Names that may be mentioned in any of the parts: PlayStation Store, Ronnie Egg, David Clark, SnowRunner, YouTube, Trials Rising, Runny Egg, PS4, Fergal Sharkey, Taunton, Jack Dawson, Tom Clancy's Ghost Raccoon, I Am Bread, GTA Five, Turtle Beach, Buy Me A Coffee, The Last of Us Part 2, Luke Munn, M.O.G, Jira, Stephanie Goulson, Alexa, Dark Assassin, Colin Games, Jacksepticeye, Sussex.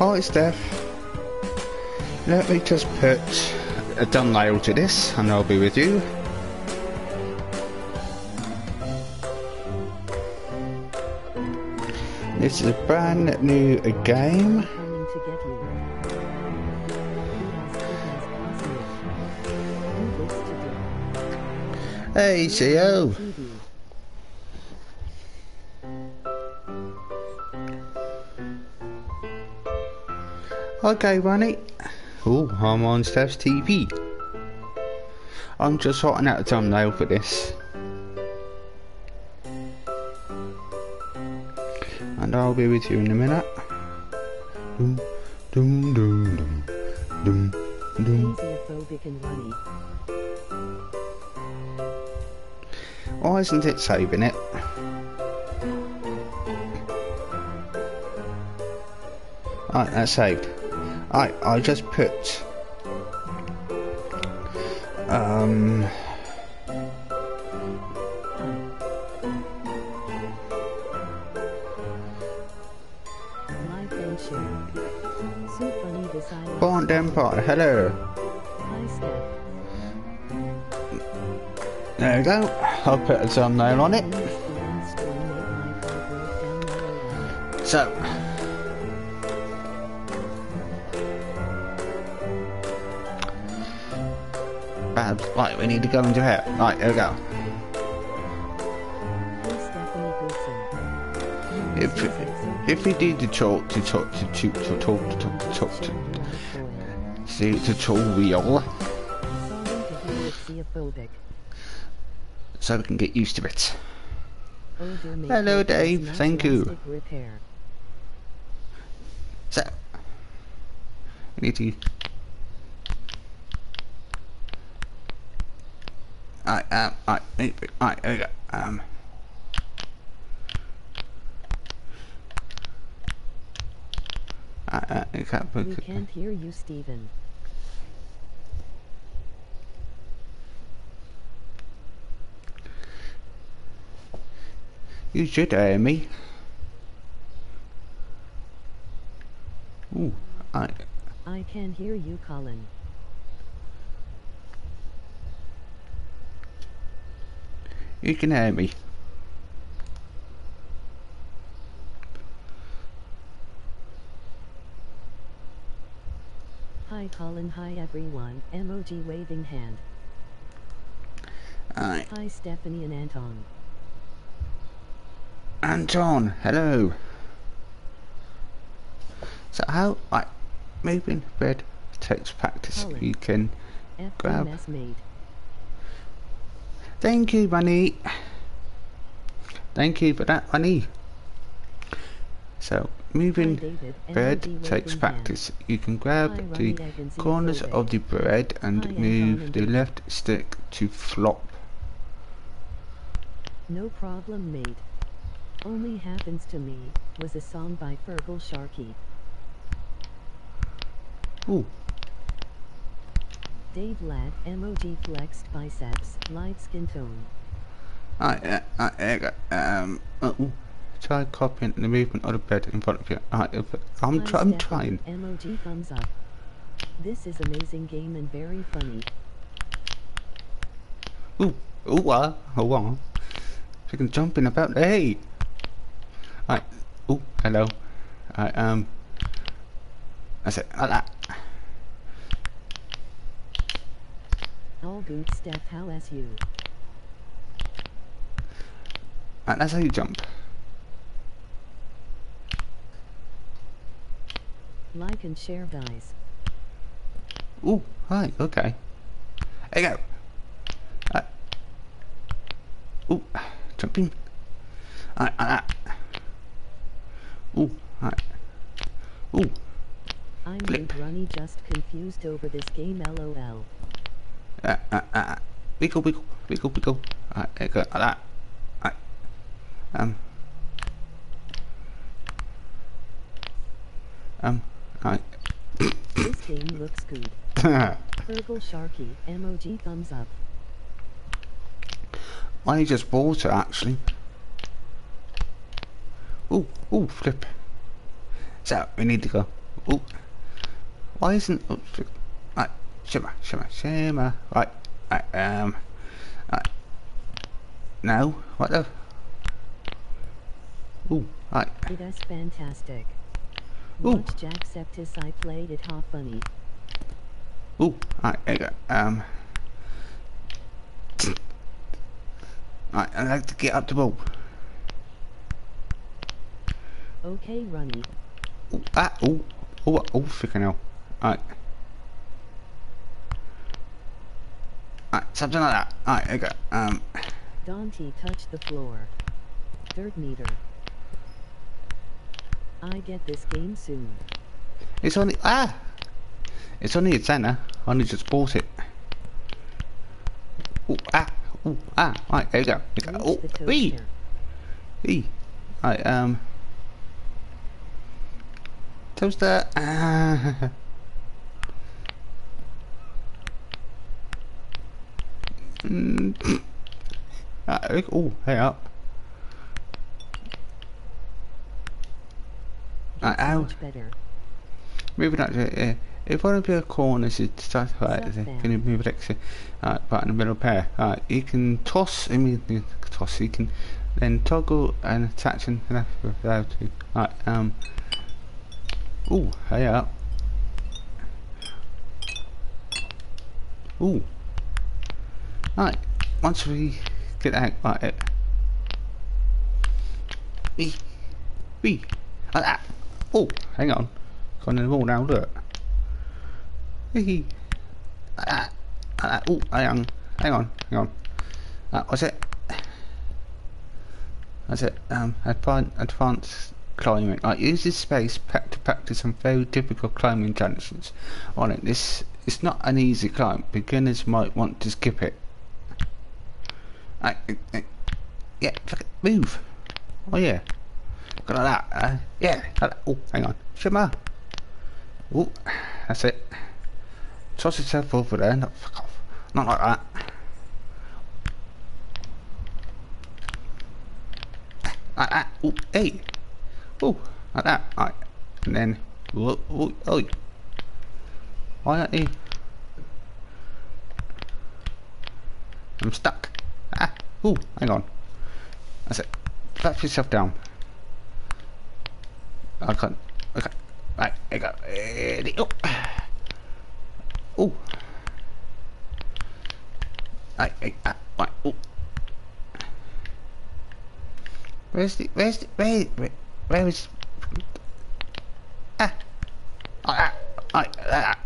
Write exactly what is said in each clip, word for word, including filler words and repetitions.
Hi Steph. Let me just put a thumbnail to this and I'll be with you. This is a brand new game. Hey, C O. Okay, Ronnie. Oh, I'm on Steph's T V. I'm just sorting out a thumbnail for this. And I'll be with you in a minute. Doom, doom, doom, doom, doom, doom. Why isn't it saving it? Alright, that's saved. Alright, I just put um Bond Empire, hello. There we go. I'll put a thumbnail on it. So bad. Right, we need to go into here. Right, there we go. If if we do the talk to talk to talk to talk to talk to talk to see tutorial, so we can get used to it. Hello Dave, thank you. So we need to I um I I there we go. Um I I can't We can't hear you, Stephen. You should hear me. Ooh, I I can hear you, Colin. You can hear me. Hi Colin, hi everyone. M O G waving hand. Hi. Hi Stephanie and Anton. Anton, hello. So how I moving red takes practice. Colin, you can F M S grab. Made. Thank you, Bunny. Thank you for that, Bunny. So, moving David, bread takes practice. Hand. You can grab Hi, the Ronnie, corners of the bread and Hi, move Ronnie. the left stick to flop. No problem, mate. Only happens to me was a song by Fergal Sharkey. Ooh. Dave Ladd, M O G flexed biceps, light skin tone. I, I, I, um, uh, ooh. Try copying the movement of the bed in front of you. I, I'm, try, I'm trying. M O G thumbs up. This is amazing game and very funny. Ooh, ooh, ah, uh, oh, ah. Uh. She can jump in about, hey! I, ooh, hello. I, um, that's it, like that. All good, Steph, how as you? Right, that's how you jump. Like and share, guys. Ooh, hi, okay. There you go. Right. Ooh, jumping. Alright, like that. Ooh, alright. Ooh. I'm with Runny, just confused over this game, lol. Uh, uh, uh, wiggle, wiggle, wiggle, wiggle. Alright, there you go, like that. Alright. Um. Um, alright. This game looks good. Fergal Sharkey, M O G thumbs up. I just bought it, actually. Ooh, ooh, flip. So, we need to go. Oh, why isn't? Oh, right, shimmer, shimmer, shimmer. Right, right, um, right. No, what the? Oh, right. Hey, that's fantastic. Watch Jacksepticeye. I played it hot bunny. Oh, right, there you go. Um, right, I like to get up the ball. Okay, Runny. Oh, ah, oh, oh, oh, freaking hell. Alright. Alright, something like that. Alright, there you go. Um. Dante touched the floor. Dirt meter. I get this game soon. It's on the. Ah! It's only its center. I only just bought it. Oh, ah, oh, ah. Right, there you go. There you go. Oh, wee! Wee! Right, um. Toaster! Ah. Mm. Right, oh, hey up. Right, ow. Moving up to here. If one of your corners is stuck right there, can you move it extra? Alright, right in the middle pair. Alright, you can toss immediately toss, you can then toggle and attach and allow to. Alright, um ooh, hey up. Ooh. Alright, once we get out like it. Wee wee like that. Oh, hang on. Gone in the wall now, look. Hee uh, uh, oh, hang on, hang on, hang on. Uh, what's it? That's it. Um, advanced, advanced climbing. Right, use this space pack to practice some very difficult climbing challenges on it. This it's not an easy climb. Beginners might want to skip it. Uh, uh, yeah, move. Oh yeah, got like that. Uh, yeah. Oh, hang on, shimmer. Oh, that's it. Toss yourself over there, not fuck off. Not like that. Like that. Ooh, hey. Ooh, like that. Alright. And then. Ooh, ooh, ooh. Why aren't you? I'm stuck. Ah. Ooh, hang on. That's it. Flap yourself down. I can't. Okay. Right, there you go. Ready. Oh. Oh, I, I, I, I, oh. Where's the, where's the, where, where, where is, ah, ah, ah, ah,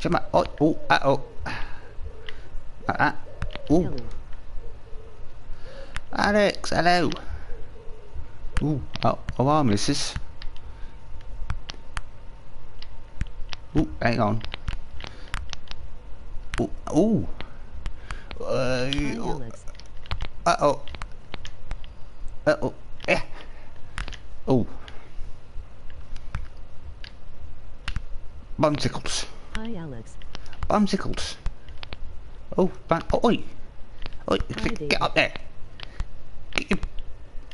come on, oh, oh, ah, oh, ah, oh, Alex, hello, ooh, oh, oh, wow, missus, ooh, hang on. Oh, uh, oh, uh oh, uh oh, yeah, oh, bumsicles. Hi, Alex. Bumsicles. Oh, bum. Oh, oi, oi, Hi, get up there. Get your,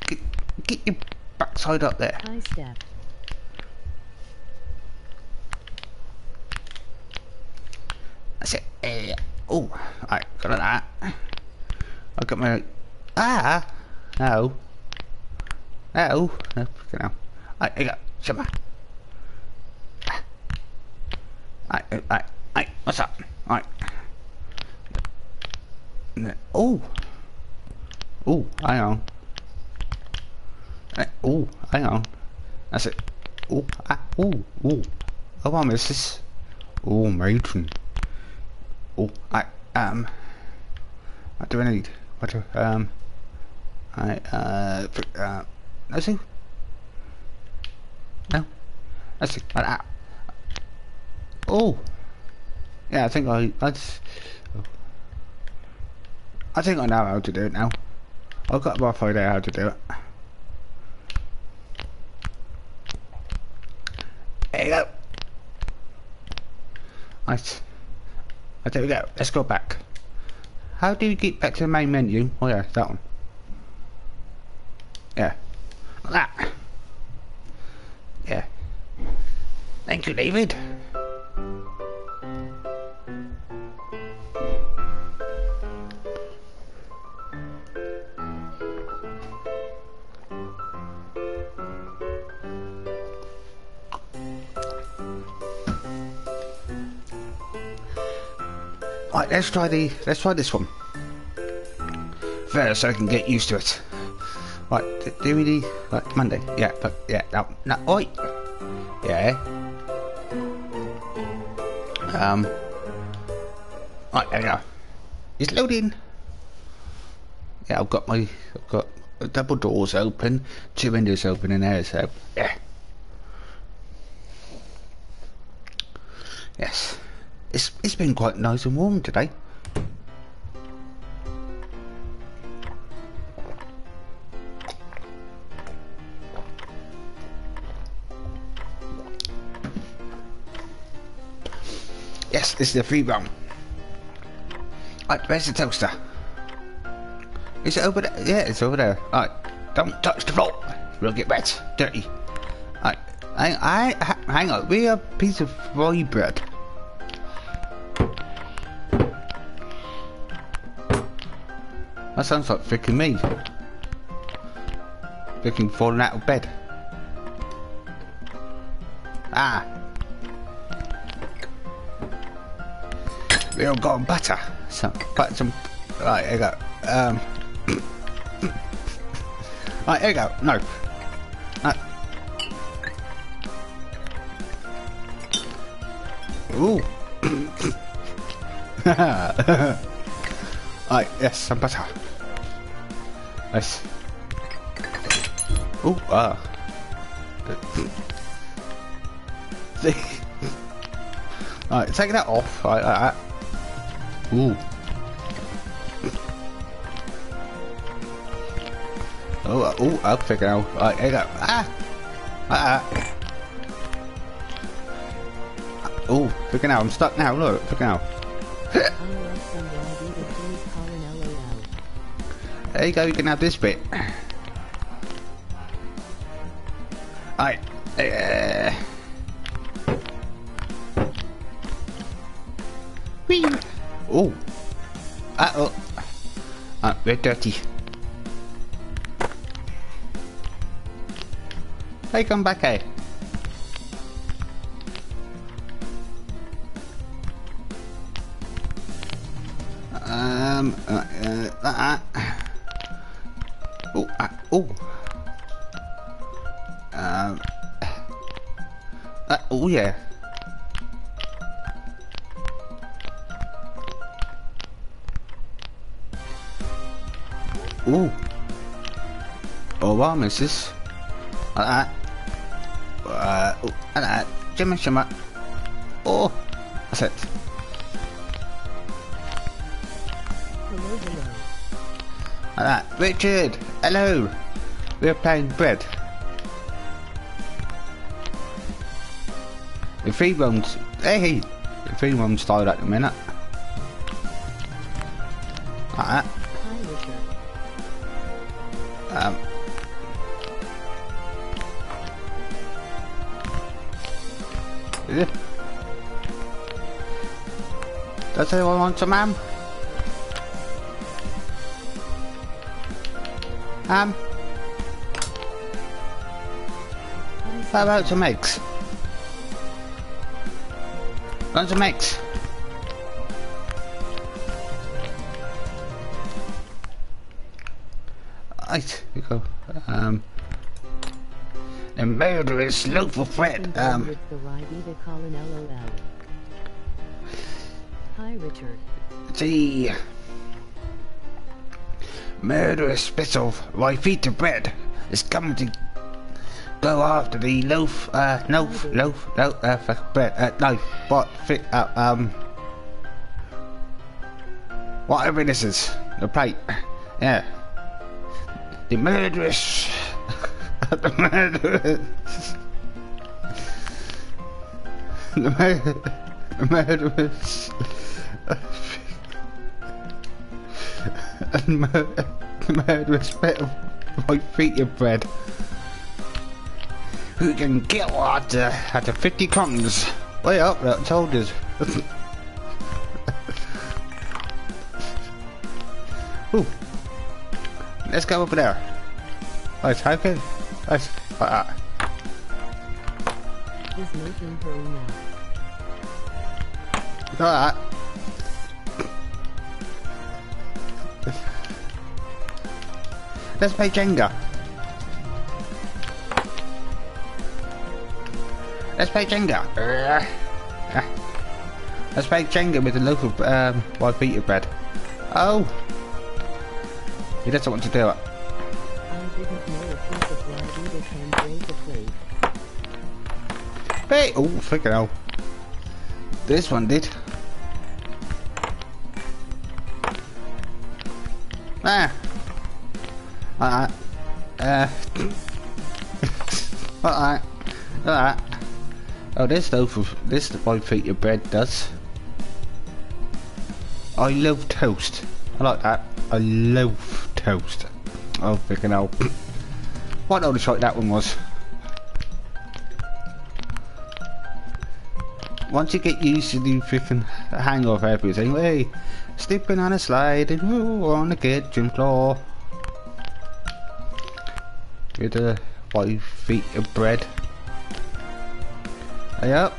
get, get your backside up there. Hi, Steph. That's it. Uh, oh, I got that. I got my ah no no no fucking hell. I I got shimmer. I I I what's up? I oh oh hang on oh hang on that's it oh ah oh oh oh I miss this oh matron. Oh, I um, what do I need? What do um, I uh, uh, no see, no, let's see. Uh, oh, yeah, I think I that's, I think I know how to do it now. I've got a rough idea how to do it. There you go. Right. There we go, let's go back. How do you get back to the main menu? Oh yeah, that one. Yeah. Like that. Yeah. Thank you, David. Right, let's try the let's try this one first, so I can get used to it. Right, do we need like Monday? Yeah, but yeah, no, no, oi, yeah. Um, right, there we go. It's loading. Yeah, I've got my, I've got double doors open, two windows open, and there, so yeah. Yes, it's it's been quite nice and warm today. Yes, this is a free round. Alright, where's the toaster? Is it over there? Yeah, it's over there. Alright, don't touch the floor. We'll get wet. Dirty. Alright, I, I, hang on. We have a piece of rye bread. That sounds like freaking me. Freaking falling out of bed. Ah. We've all got on butter. Some butter, some. Right, there you go. Um. Right, there you go. No. Right. Ooh. Right, yes, some butter. Nice. Ooh, ah. Right, take that off. Right, like that. Ooh. Oh, uh, oh, I'll figure out. Alright, there you go. Ah! Ah! ah. Oh, freaking out. I'm stuck now. Look, freaking out. There you go, you can have this bit. Alright. Uh. Whee! Oh, uh oh, uh, we're dirty. Hey, come back here. Um, uh, uh, uh, uh. Oh, uh, oh, um, uh, oh, yeah. Ooh. Oh wow, missus. Like that. Uh, oh, like that. Shimmer, shimmer. Oh, that's it. Hello, hello. Like that. Richard, hello. We're playing bread. The three rooms. Hey, the three rooms started at the minute. Like that. Um. Does anyone want some ham? Ham? How about some eggs? Want some eggs? Right, we go. Um, the murderous loaf of bread. Um, Hi, Richard. The murderous bit of rye feet of bread is coming to go after the loaf, uh, loaf, loaf, loaf, loaf uh, bread, uh, no, what, fit, uh, um, whatever this is, the plate, yeah. The murderous, the murderous, the, mur the murderous, and mur the murderous bit of my feet of bread who can kill at uh, at fifty comms. Lay up, that soldiers. Ooh, let's go over there. Let's hike it. Let's. Uh, There's no room for him now. Alright. Let's play Jenga. Let's play Jenga. Let's play Jenga with the local um, white pita bread. Oh, he doesn't want to do it. I didn't know a piece of bread either can break a plate. Hey, oh, freaking hell! This one did. Ah. Alright. Uh. Alright. Alright. Oh, this loaf of this white pita bread does. I love toast. I like that. I love toast. Oh, freaking hell. What old shot that one was. Once you get used to the freaking hang-off everything, hey, slipping on a slide and ooh, on the kitchen floor. With the five feet of bread. Yep,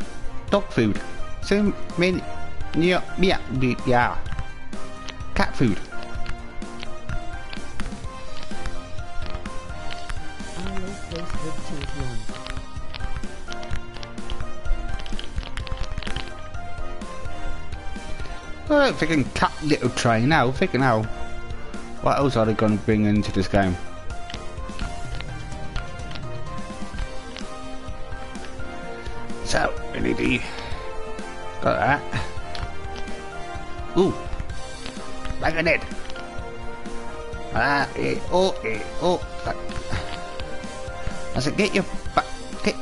dog food. Same, mean, yeah, yeah, yeah. Cat food. Well, freaking cat little train now, freaking hell. What else are they going to bring into this game? So, L E D. Got that. Ooh. Back in it. Ah, eh, oh, eh, oh. I said, get your back. Get.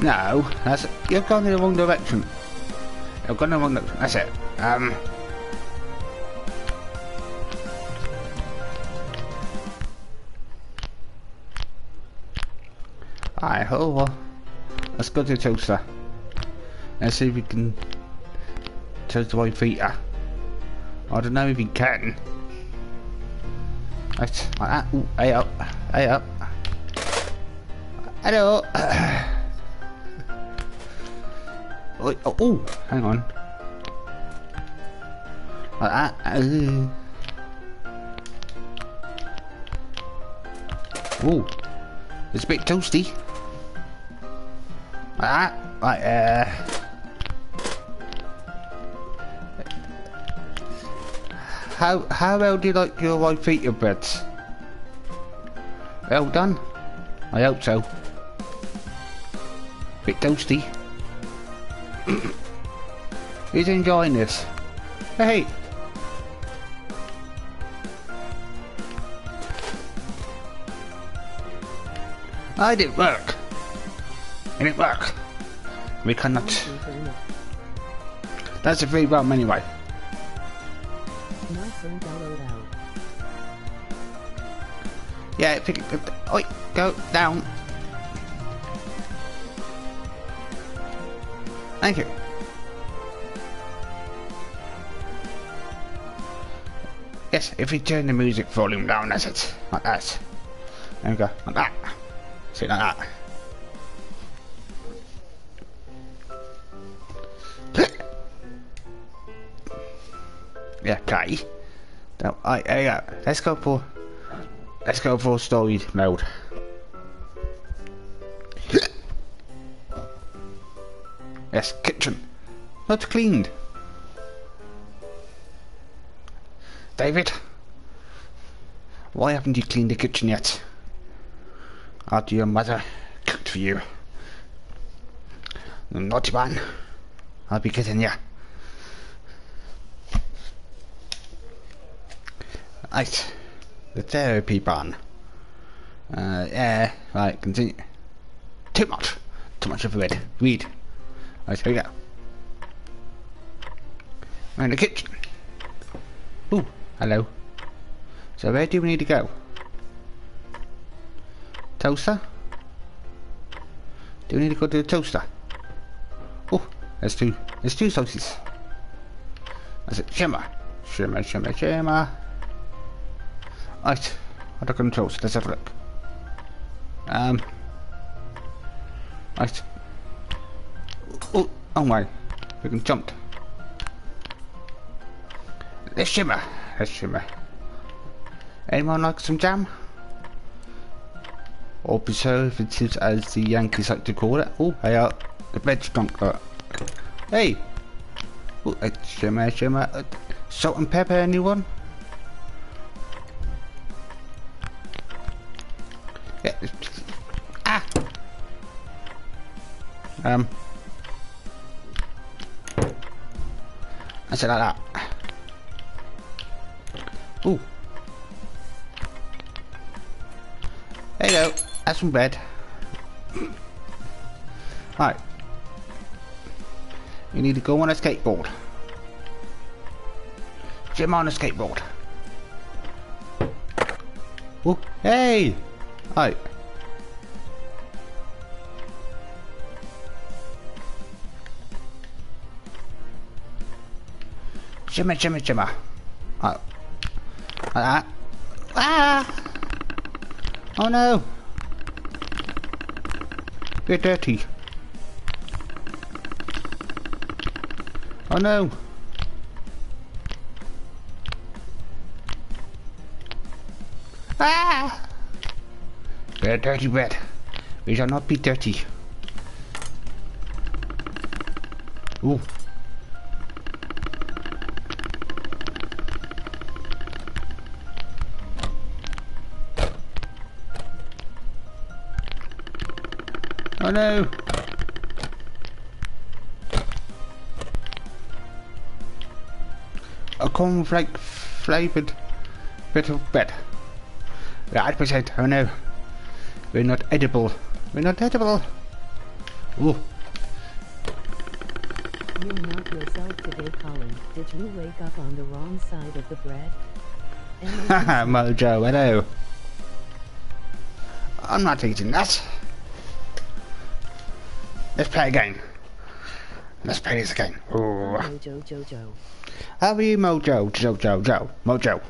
No, that's it. You've gone in the wrong direction. You've gone in the wrong direction. That's it. Um. Alright, over. Let's go to the toaster. Let's see if we can toast the white feta. I don't know if we can. Right, like that. Ooh, hey up, hey up. Hello. Oh, oh, oh, hang on. Like that. Ooh, it's a bit toasty. Ah, right, uh. How, how well do you like your white pita breads? Well done? I hope so. Bit toasty. Who's enjoying this? Hey! I didn't work! It didn't work! We cannot. That's a free bomb anyway. Yeah, pick it up. Oi, go down. Thank you. Yes, if we turn the music volume down, that's it. Like that. There we go, like that. See, like that. Yeah, okay. Now, I, there you go. Let's go for, let's go for story mode. Yes, kitchen. Not cleaned. David, why haven't you cleaned the kitchen yet? After your mother cooked for you. Naughty man, I'll be getting ya. Right, the therapy ban. Uh, yeah, right, continue. Too much, too much of a read. Read. Right, here we go. We're in the kitchen. Ooh, hello. So where do we need to go? Toaster? Do we need to go to the toaster? Oh, there's two. There's two sauces. That's it. Shimmer. Shimmer, shimmer, shimmer. Right. Under controls. Let's have a look. Um. Right. Oh, oh my. We can jump. Let's shimmer. Let's shimmer. Anyone like some jam? Or preservatives, as the Yankees like to call it. Oh, they are. The bed's drunk. Right. Hey! Oh, shimmer, shimmer. Salt and pepper, anyone? Yeah. Ah! Um. I said like that. Ooh. There you go. Have some bread. Right. You need to go on a skateboard. Jim on a skateboard. Ooh. Hey! Right. Jimmer, jimmer, jimmer. Right. Like that. Ah! Oh no! You're dirty. Oh no! Ah! We're dirty bread. We shall not be dirty. Ooh. Oh no! A cornflake flavoured bit of bread. one hundred percent. Oh no! We're not edible. We're not edible. Ooh. You knocked yourself today, Colin. Did you wake up on the wrong side of the bread? Haha, Mojo. Hello. I'm not eating that. Let's play a game. Let's play this game. Ooh. Mojo, Jojo. How are you, Mojo? Jojo, Jojo, Mojo.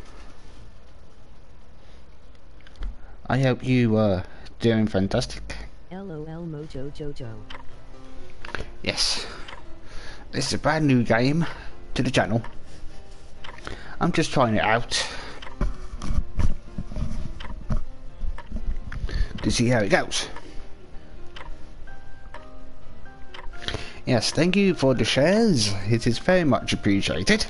I hope you are uh, doing fantastic. LOL, Mojo, Jojo. Yes. This is a brand new game to the channel. I'm just trying it out to see how it goes. Yes, thank you for the shares. It is very much appreciated.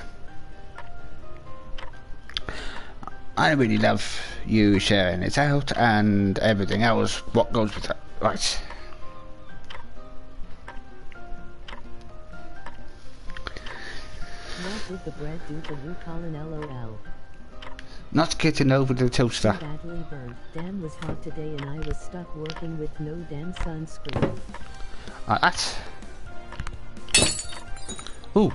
I really love you sharing it out and everything else what goes with that. Right. What did the bread do to you, Colin? LOL. Not getting over the toaster. Badly burned. Damn was hot today and I was stuck working with no damn sunscreen. Like that. Ooh.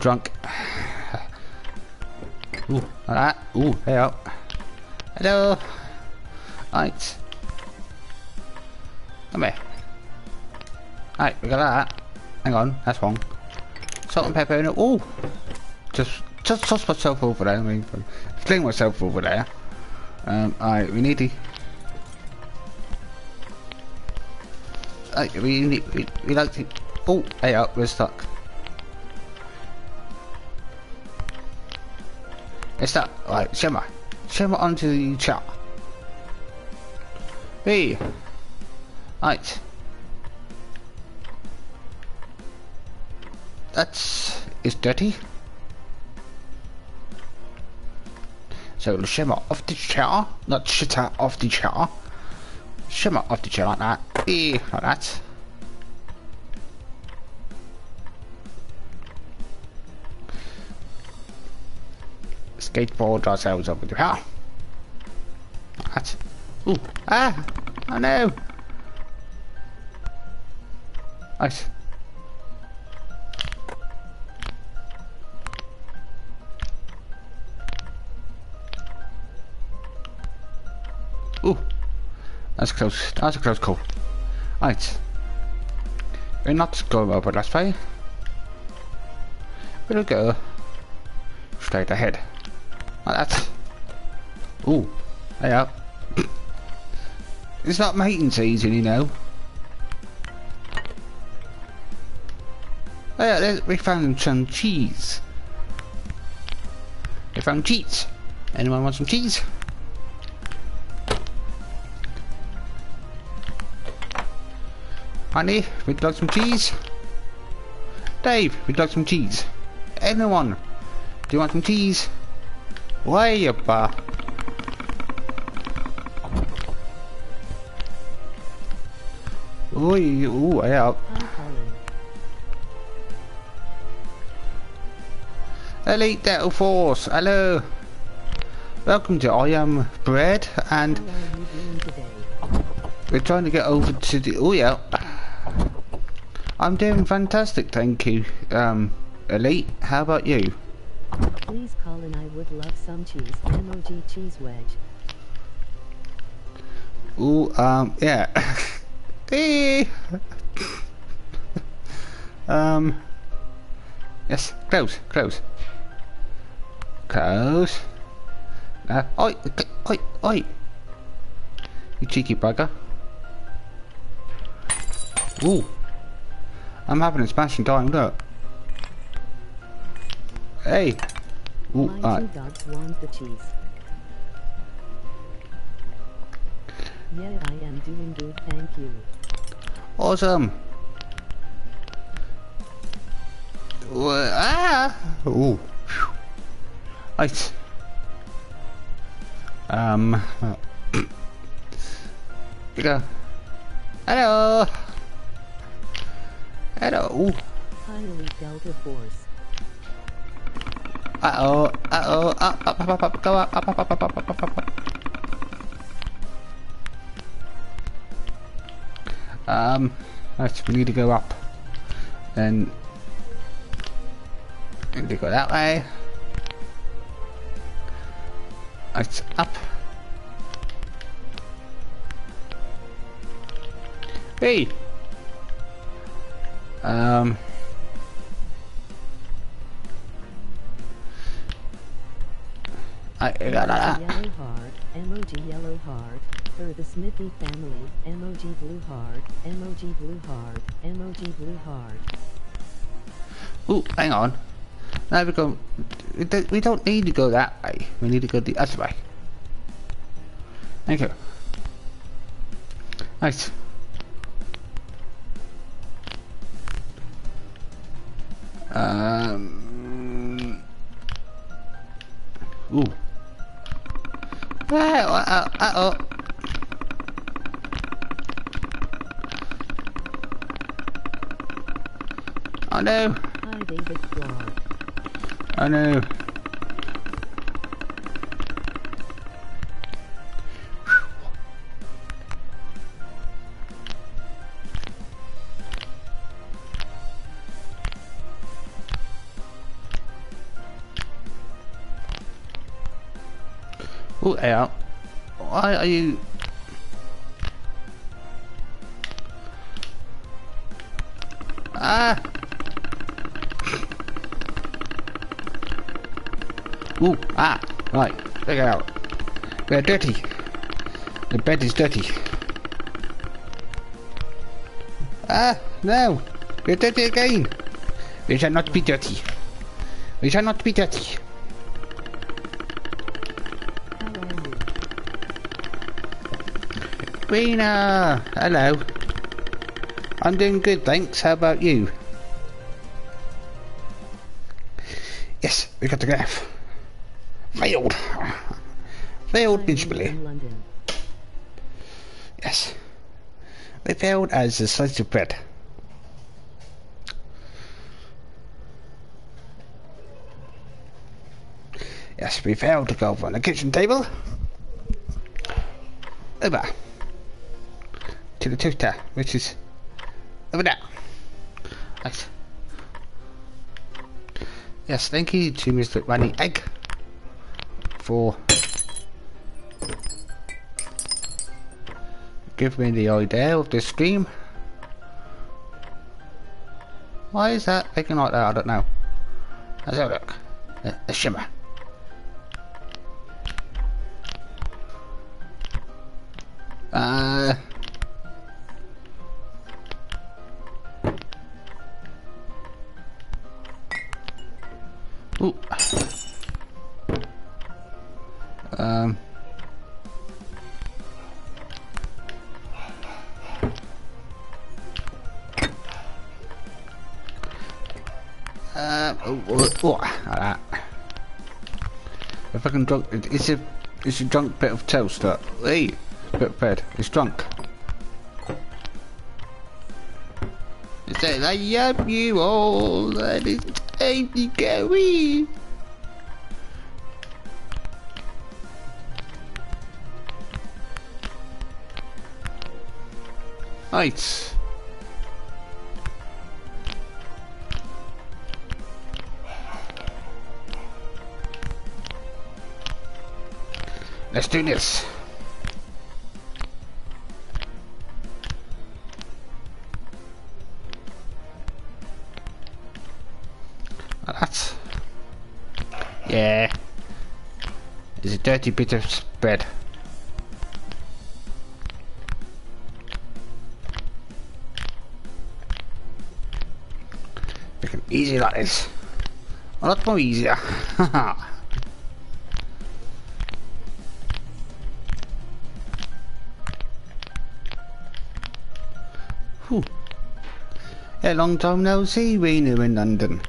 Drunk. Ooh, like that. Ooh, hey up. Hello. Right. Come here. Right, we got that. Hang on, that's wrong. Salt and pepper in it. Ooh. Just, just toss myself over there. I mean, fling myself over there. Um, alright, we need to... Like, we, need, we, we like to... Oh, hey up, we're stuck. It's stuck. Right, shimmer. Shimmer onto the chart. Hey! Right. That's... It's dirty. So, shimmer off the chart. Not shitter off the chart. Shimmer off the chart like that. Eh, like that. Skateboard ourselves over the car. Like that. Ooh. Ah! Oh no! Nice. Ooh, that's close. That's a close call. Right, we're not going over that way. We'll go straight ahead. Like that. Ooh, there you are. It's not mating season, you know. Oh yeah, we found some cheese. We found cheese. Anyone want some cheese? Honey, we'd like some cheese. Dave, we'd like some cheese. Anyone, do you want some cheese? Way up. Uh, ooh, ooh, yeah. Elite Delta Force, hello! Welcome to I Am Bread, and we're trying to get over to the... Oh yeah! I'm doing fantastic, thank you, um, Elite, how about you? Please, Colin, I would love some cheese, M O G cheese wedge. Ooh, um, yeah. Hey! um, yes, close, close. Close. Uh, oi, oi, oi! You cheeky bugger. Ooh! I'm having a smashing time, look. Hey! Ooh, my two dogs want the cheese. Yeah, I am doing good, thank you. Awesome! Uh, ah! Ooh! Right. Um. Hello. Hello. Hello. Highly Delta Force. Uh oh. Uh oh. Up. Up. Up. Up. Go up. Up. Up. Up. Up. Up. Up. Up. Up. Um. Right. We need to go up. Then. We need to go that way. It's up. Hey. Um. I got that. Yellow heart, M O G yellow heart, for the Smithy family, M O G blue heart, M O G blue heart, M O G blue heart. Ooh, hang on. Now we go. We don't, we don't need to go that way. We need to go the other way. Thank you. Nice. Um. Ooh. Uh-oh. Uh-oh. Oh no. Hi, David Claw. I know. Oh, out. Why are you? Ah. Ooh, ah, right, check it out. They're dirty. The bed is dirty. Ah, no, we're dirty again. We shall not be dirty. We shall not be dirty. Rena, hello. I'm doing good, thanks. How about you? Yes, we got the graph. Failed. Failed digitally. Yes. They failed as a slice of bread. Yes, we failed to go over on the kitchen table. Over. To the toaster, which is over there. Right. Yes, thank you to Mister Runny Egg. For give me the idea of this game. Why is that thinking like that? I don't know. Let's have a look. The, the shimmer. Uh... Ooh. Um... Uh, oh, oh, oh, like that. If I can drunk, it, it's a, it's a drunk bit of toast. That, hey, bit of bread. It's drunk. It says, "I love you all, and it's time to go in." Right. Let's do this. Like that. Yeah. It's a dirty bit of bread. Make it easy like this. A lot more easier. Haha. A long time no see, we knew in London.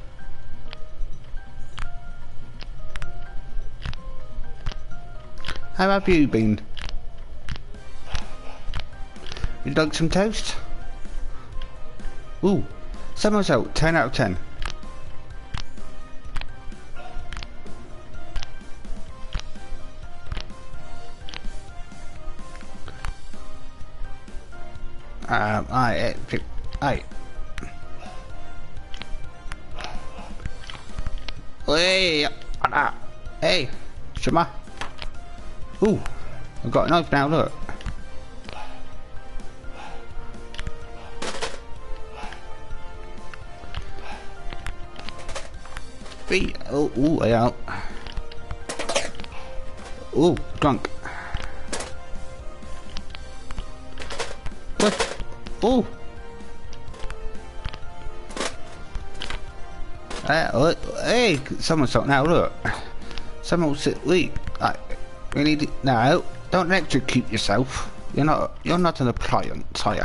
How have you been? You'd like some toast? Ooh, somersault, ten out of ten. Um, I, I, Hey, hey, Shema. Ooh, I've got a knife now, look. Three, oh, ooh, I out. Ooh, drunk. What? Ooh. Uh, hey, someone's out now, look. Someone's sit weak. Like, we need it now. Don't electrocute yourself. You're not you're not an appliance, are you?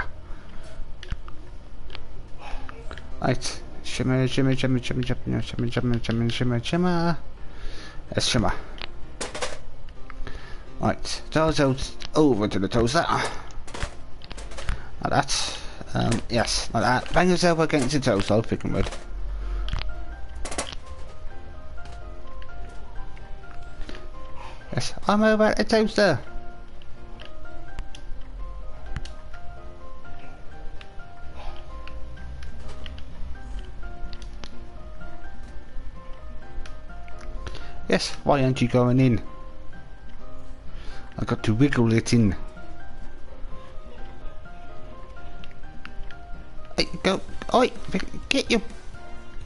Right. Shimmer, shimmer, shimmer, shimmer, shimmer, shimmer, shimmer, shimmer, shimmer, shimmer. Let's shimmer. Right, those out over to the toaster. Like that. Um yes, like that. Bang yourself against the toaster, I'll pick 'em with. Yes, I'm over at the toaster. Yes, why aren't you going in? I got to wiggle it in. Hey, go, oi, get your,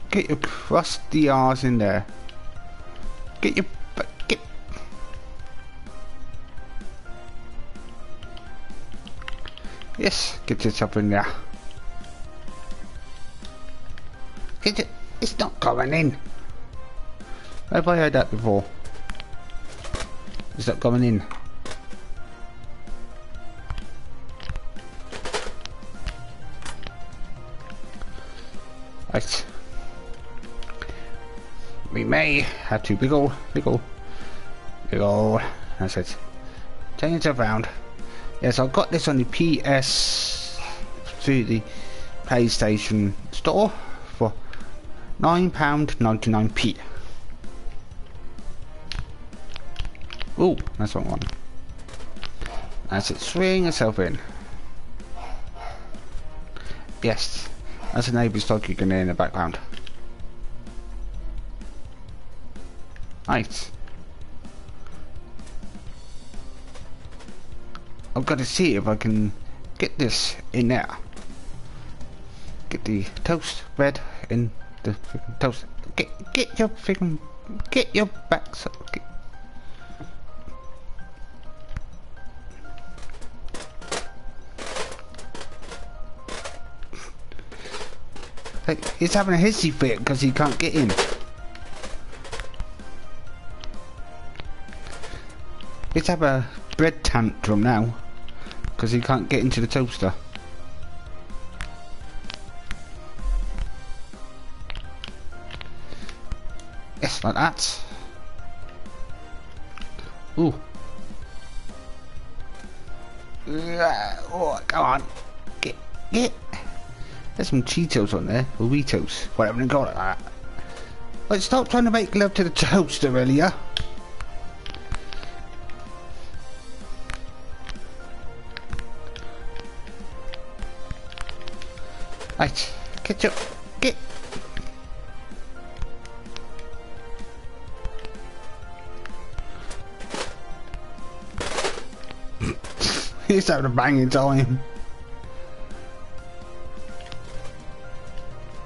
get your crusty arse in there. Get your. Yes, get it up in there. Get it. It's not going in. Have I heard that before? It's not going in. Right. We may have to wiggle, wiggle, wiggle. That's it. Turn it around. Yes, I've got this on the P S through the PlayStation Store for nine pounds ninety-nine p. Ooh, that's one one. That's it, swing yourself in. Yes, that's a neighbour's dog you can hear in the background. Nice. I've got to see if I can Get this in there. Get the toast bread in the freaking toast. Get get your freaking get your back. So, get. Like, he's having a hissy fit because he can't get in. He's having a bread tantrum now because he can't get into the toaster. Yes, like that. Ooh. Oh, come on. Get, get. There's some Cheetos on there, or Ritos, whatever they call it like that. Like, stop trying to make love to the toaster earlier. Right, get your, get. He's having a banging time.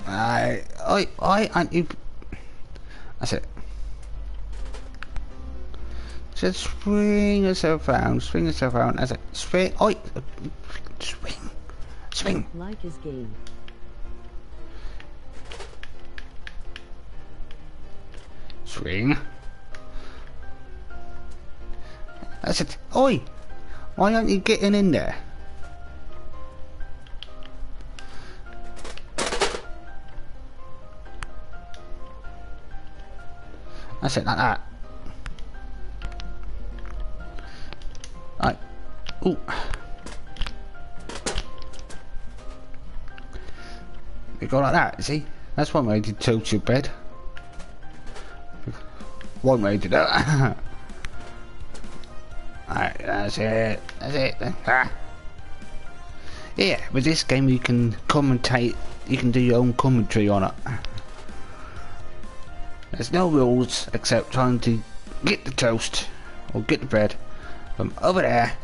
I, I, I, and you. That's it. Just swing yourself around, swing yourself around. That's it. Swing, oi, swing, swing. Like his game. Swing. That's it. Oi, why aren't you getting in there? That's it, like that. Right. Ooh. We go like that, see? That's one way to tilt your bed. One way to do that. Alright, that's it. That's it. Ah. Yeah, with this game you can commentate, you can do your own commentary on it. There's no rules except trying to get the toast or get the bread from over there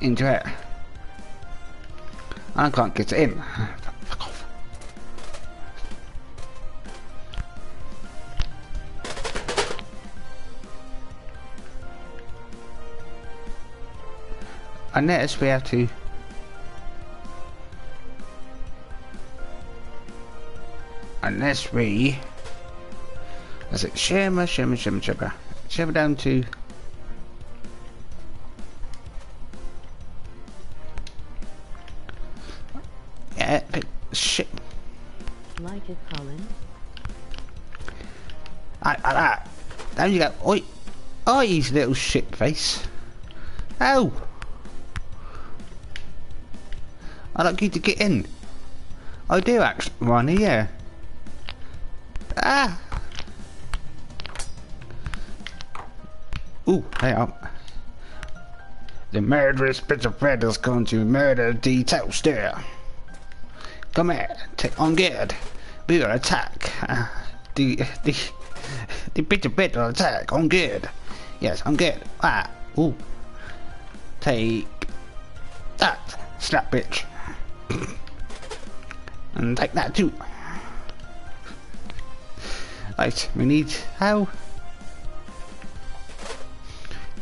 into it. And I can't get it in. Fuck off. And next we have to unless we That's it. Shimmer, shimmer, shimmer, shimmer. Shimmer down to... Yeah, pick... Shit. Like it, Colin. Like that. There you go. Oi. Oi, little shit face. Ow! I'd like you to get in. I do, actually, Ronnie, yeah. Ah! Ooh, hey up. The murderous bit of bread is going to murder the toaster. Come here, take on guard. We will attack. Uh, the the the bit of bread will attack on guard. Yes, on guard. Ah, ooh. Take that, slap bitch. And take that too. Right, we need how.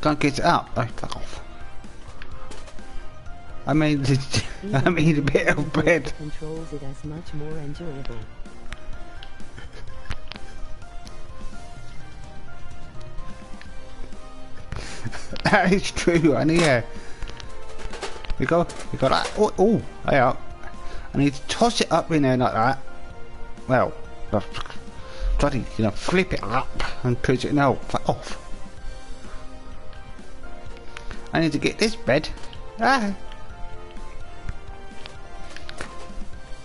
Can't get it up. Oh, fuck off. I made the I made a bit of bread. Controls it as much more enjoyable. That is true, I need yeah. We go we got that. Oh, oh yeah. I need to toss it up in there like that. Well, try to, you know, flip it up and put it no, fuck off. I need to get this bread. Ah.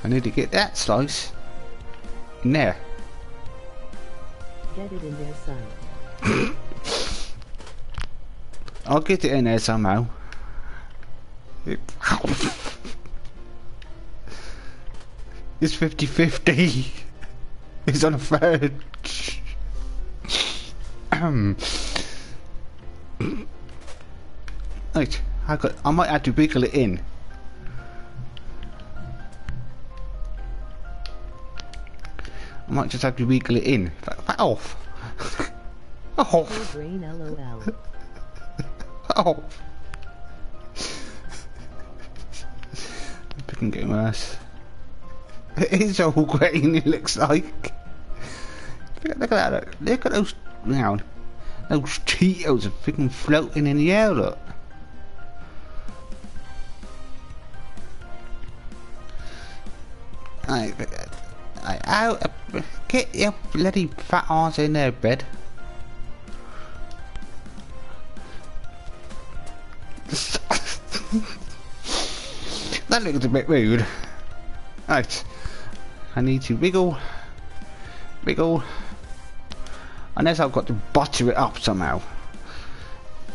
I need to get that slice in there. Get it in there, son. I'll get it in there somehow. It's fifty fifty. It's on a verge. Um. I got. I might have to wiggle it in. I might just have to wiggle it in. That, that off. Off. Oh. It can get worse. It is all green, it looks like. Look at that, look at those round. Those Cheetos are freaking floating in the air, look. Alright, right, out, uh, get your bloody fat arse in there, bed. That looks a bit rude. Right, I need to wiggle, wiggle. Unless I've got to butter it up somehow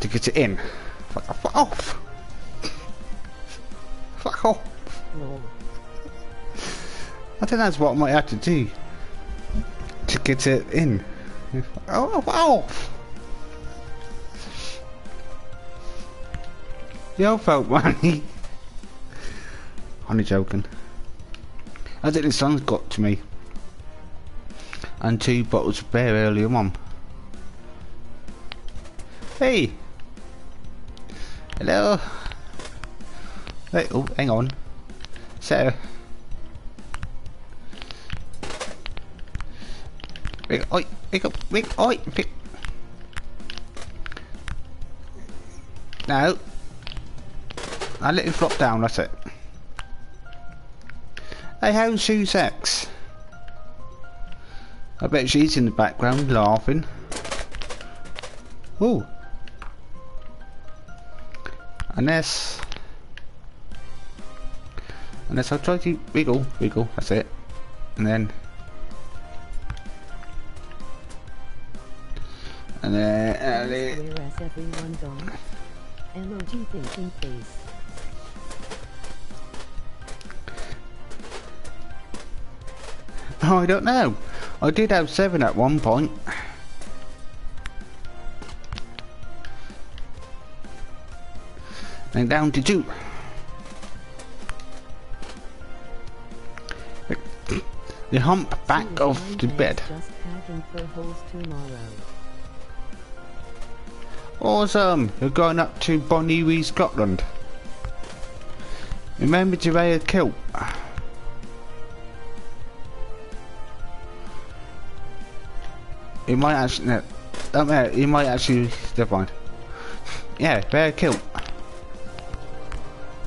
to get it in. Fuck off! Fuck off! Fuck off. No. I think that's what I might have to do to get it in. Oh, wow! Your fault, Ronnie. Only joking. I think the sun's got to me. And two bottles of beer earlier on. Hey! Hello! Wait, oh, hang on. So. Wake up, wake up, wake up, wake up. No. I let it flop down, that's it. Hey, how's Sussex? I bet she's in the background laughing. Ooh. Unless. Unless I try to wiggle, wiggle, that's it. And then. And then. And then. M O G thinking face. Oh, I don't know. I did have seven at one point. And down to two. The hump back See, off the bed. Just packing for holes tomorrow. Awesome! You're going up to Bonniewee, Scotland. Remember to wear a kilt. You might actually no, don't wear it. You might actually never mind. Yeah, wear a kilt.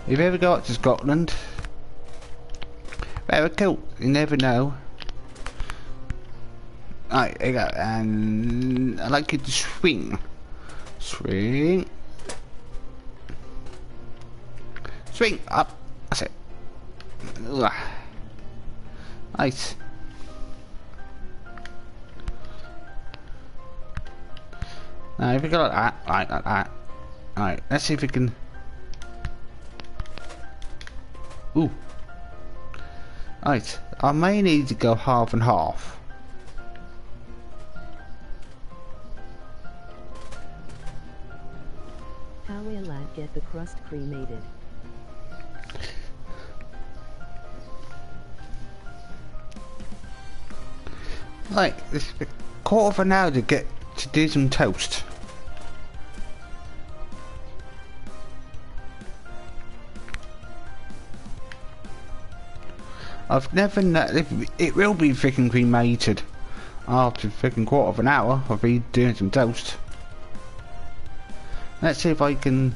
If you ever go up to Scotland, wear a kilt. You never know. Alright, there you go. And I'd like you to swing. Swing, swing up. That's it. Ugh. Nice. Now, if we go like that, like that, that. All right, let's see if we can. Ooh. All right, I may need to go half and half. How will I get the crust cremated? Like, it's a quarter of an hour to get to do some toast. I've never known if it will be freaking cremated after freaking quarter of an hour of me doing some toast. Let's see if I can.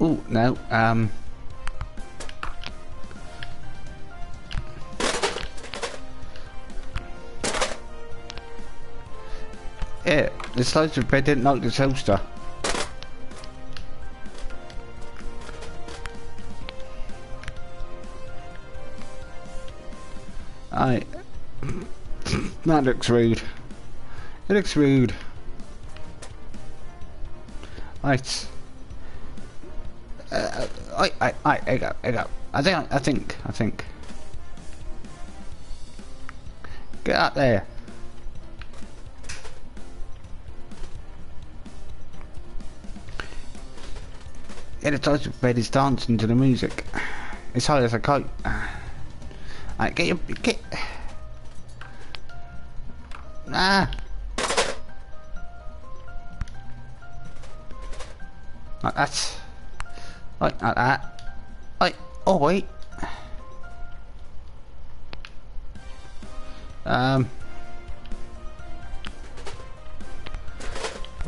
Oh no! Um. Yeah, the slice of bread didn't like the toaster. I. That looks rude. It looks rude. Right. Uh, I, I, I, I go, I go. I think, I think, I think. Get out there. Yeah, the title bed is dancing to the music. It's high as a kite. Alright, get your, get. Ah! Like that. Like, like that. Like, oh wait. Um.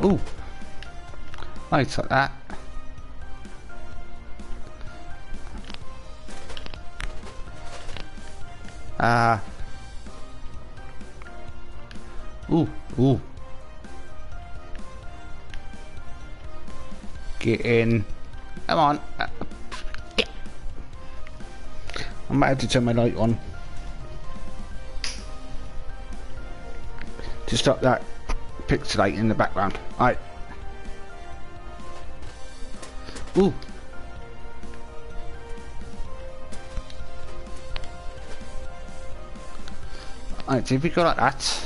Ooh. Like that. Ah. Uh. Ooh, ooh. Get in. Come on. Uh, yeah. I might have to turn my light on to stop that pixelate in the background. Alright. Ooh. Alright, so if we go like that.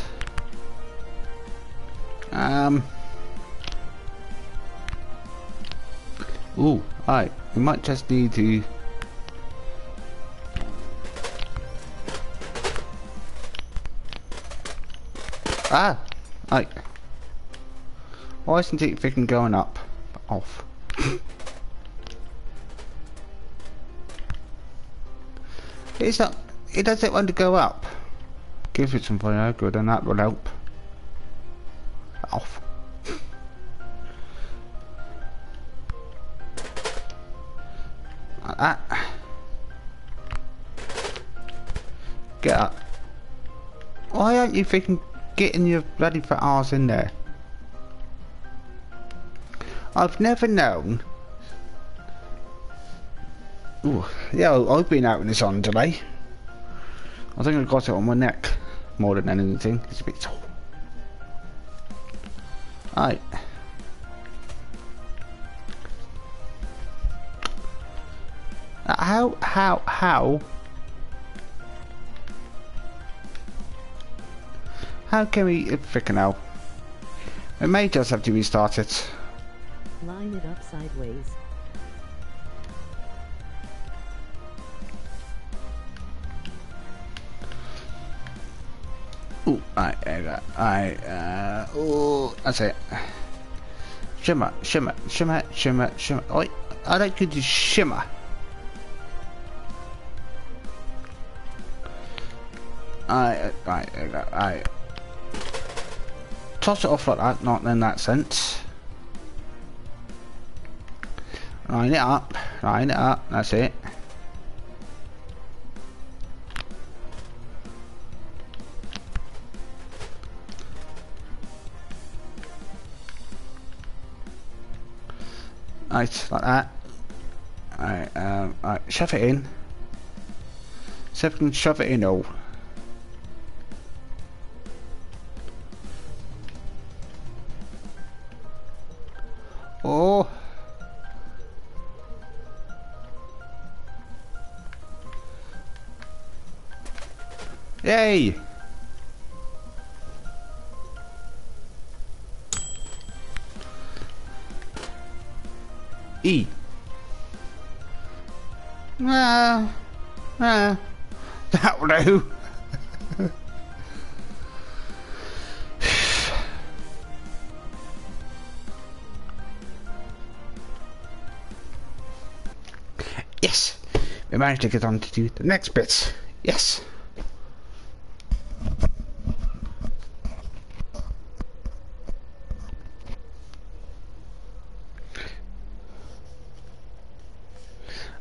Um. Ooh, alright, we might just need to... Ah! Alright. Why isn't it freaking going up? Off. It's not... It doesn't want to go up. Give it some fire, good, and that will help. Off. Like that. Get up. Why aren't you freaking getting your bloody fat arse in there? I've never known. Ooh, yeah, I've been out in this on today. I think I got it on my neck more than anything. It's a bit tall. Alright. How, how, how? How can we, uh, frickin' hell? It may just have to restart it. Line it up sideways. Ooh, I, I, I, uh, oh, that's it. Shimmer, shimmer, shimmer, shimmer, shimmer. Oi, I like you to shimmer. I, I, I, I toss it off like that, not in that sense. Line it up, line it up, that's it. Right, like that. Alright, um, right, shove it in. See if we can shove it in all. Oh. Yay. E. Ah. Ah. That'll do. Yes, we managed to get on to do the next bits. Yes.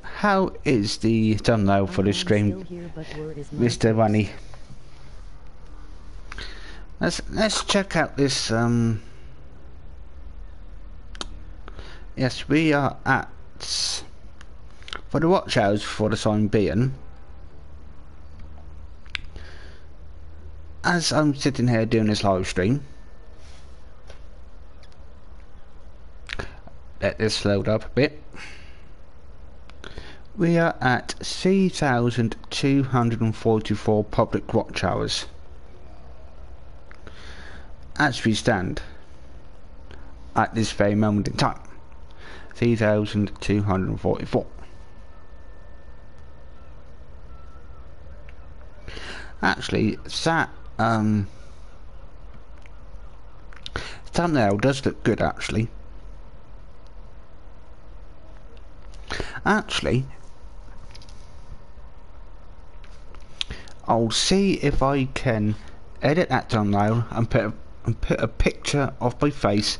How is the thumbnail for this stream, here, Mister Runny? Let's let's check out this. Um. Yes, we are at. For the watch hours for the time being, as I'm sitting here doing this live stream, let this load up a bit. We are at three thousand two hundred forty-four public watch hours as we stand at this very moment in time. three thousand two hundred forty-four. Actually, that um, thumbnail does look good, actually. Actually, I'll see if I can edit that thumbnail and put a, and put a picture of my face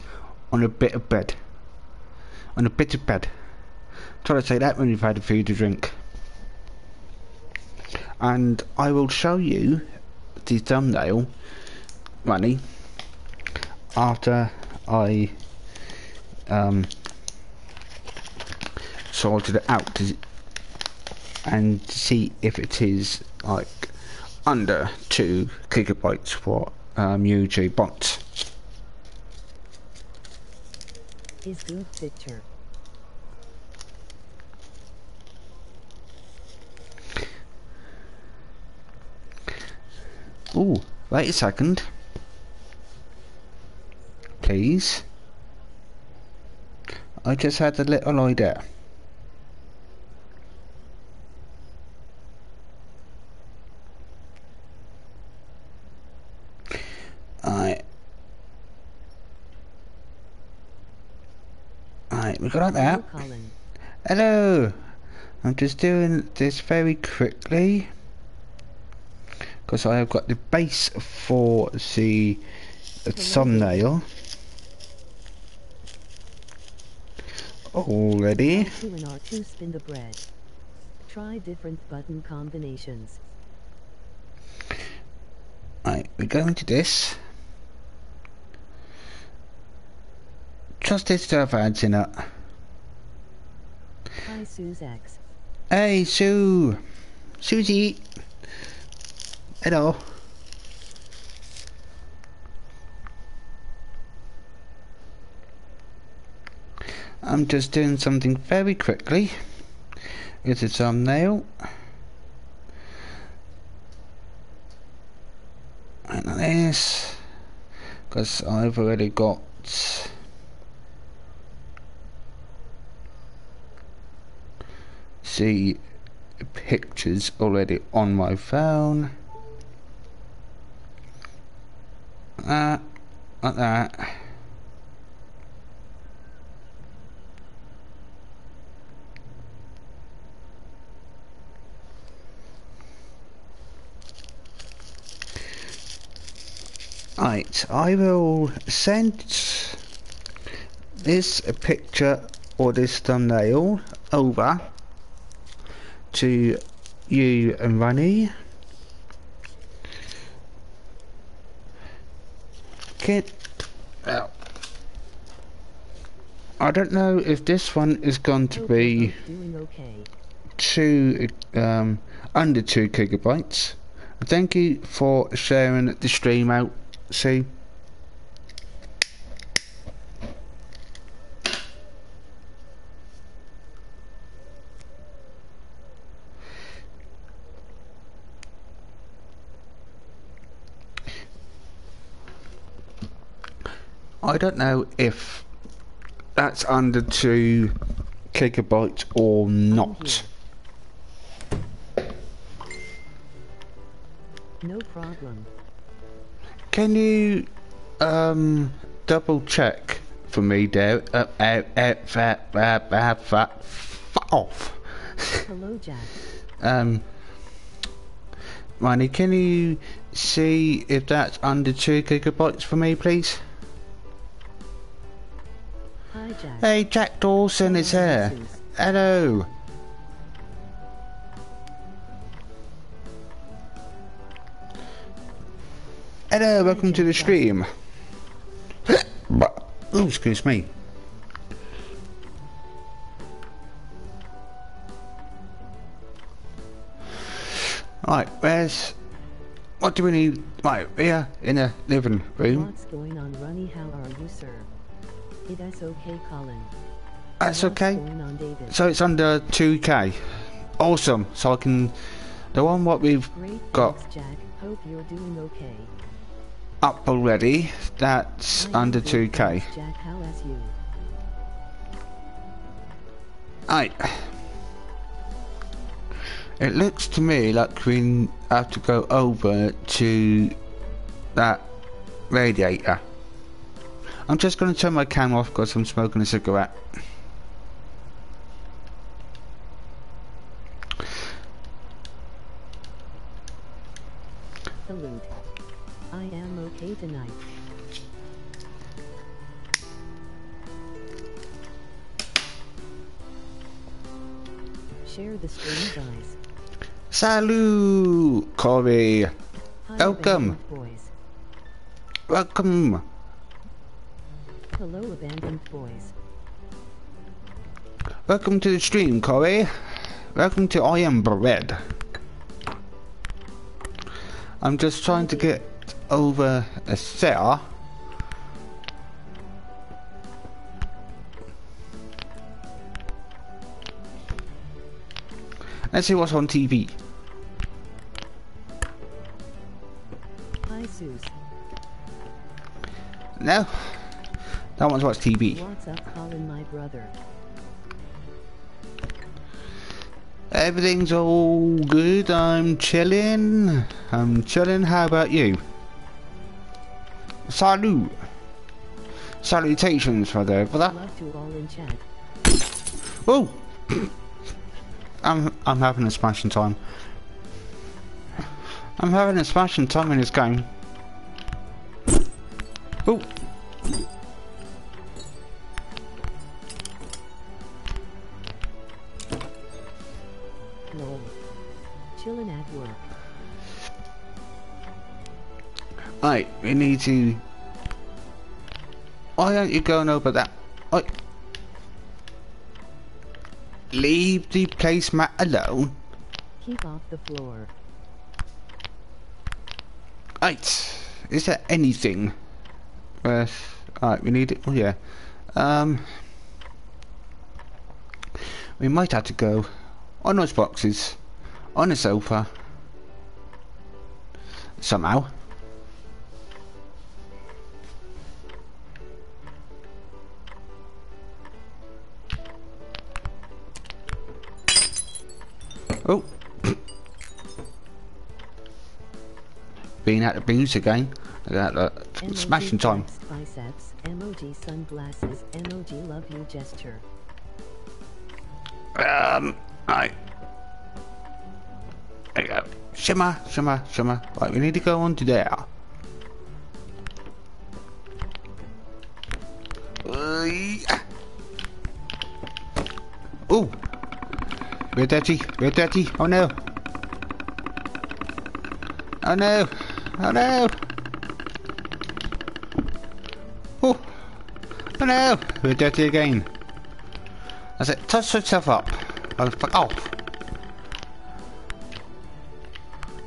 on a bit of bed. On a bit of bed. Try to say that when you've had a few to drink. And I will show you the thumbnail, Runny, after I um, sorted it out to, and see if it is like under two gigabytes for um, YouTube bots. Is good picture. Ooh, wait a second. Please. I just had a little idea. Alright. Alright, we got that. Hello, Hello! I'm just doing this very quickly. Because I have got the base for the thumbnail already. R two and R two spin the bread. Try different button combinations. Right, we go into this. Trust this to have ads in it. Hi, Sussex. Hey, Sue. Susie. Hello. I'm just doing something very quickly. It's a thumbnail. And this. Because I've already got. See pictures already on my phone. That, like that. Right, I will send this picture or this thumbnail over to you and Runny. It out. I don't know if this one is going to be two um, under two gigabytes. Thank you for sharing the stream out. See. I don't know if that's under two gigabytes or not. No problem. Can you um, double check for me, there? Uh, uh, uh, uh, uh, uh, uh, off. Hello, Jack. um, Ronnie, can you see if that's under two gigabytes for me, please? Hi, Jack. Hey, Jack Dawson is here. Hello. Hello, welcome Hi, to the stream. Oh, excuse me. Right, where's... What do we need? Right, here in the living room. What's going on, Runny? How are you, sir? It is okay, Colin. That's okay. So it's under two K. Awesome. So I can. The one what we've Great got. Thanks, Jack. Hope you're doing okay. Up already. That's I under two K. Thanks, Jack. How is you? Right. It looks to me like we have to go over to that radiator. I'm just going to turn my camera off because I'm smoking a cigarette. Salute. I am okay tonight. Share the stream, guys. Salute, Corey. Hi, welcome. Boys. Welcome. Hello, abandoned boys. Welcome to the stream, Corey. Welcome to I Am Bread. I'm just trying to get over a cell. Let's see what's on T V. Hi, Suze. No. That one's watch T V. What's up, Colin, my brother? Everything's all good. I'm chilling. I'm chilling. How about you? Salute. Salutations for the brother. Love to all in chat. Oh, I'm I'm having a smashing time. I'm having a smashing time in this game. Oh. Chilling at work. Right, we need to. Why aren't you going over that? Right. Leave the placemat alone. Keep off the floor. Right. Is there anything? Uh, Alright, we need it. Oh yeah. Um. We might have to go on those boxes. On a sofa. Somehow. Oh. Being at the booze again. That uh, smashing time. Biceps, M O G sunglasses, M O G love you gesture. Um. I. There you go. Shimmer, shimmer, shimmer. Right, we need to go on to there. Oh! We're dirty, we're dirty. Oh no! Oh no! Oh no! Oh! Oh no! We're dirty again. That's it. Touch yourself up. Oh, fuck off.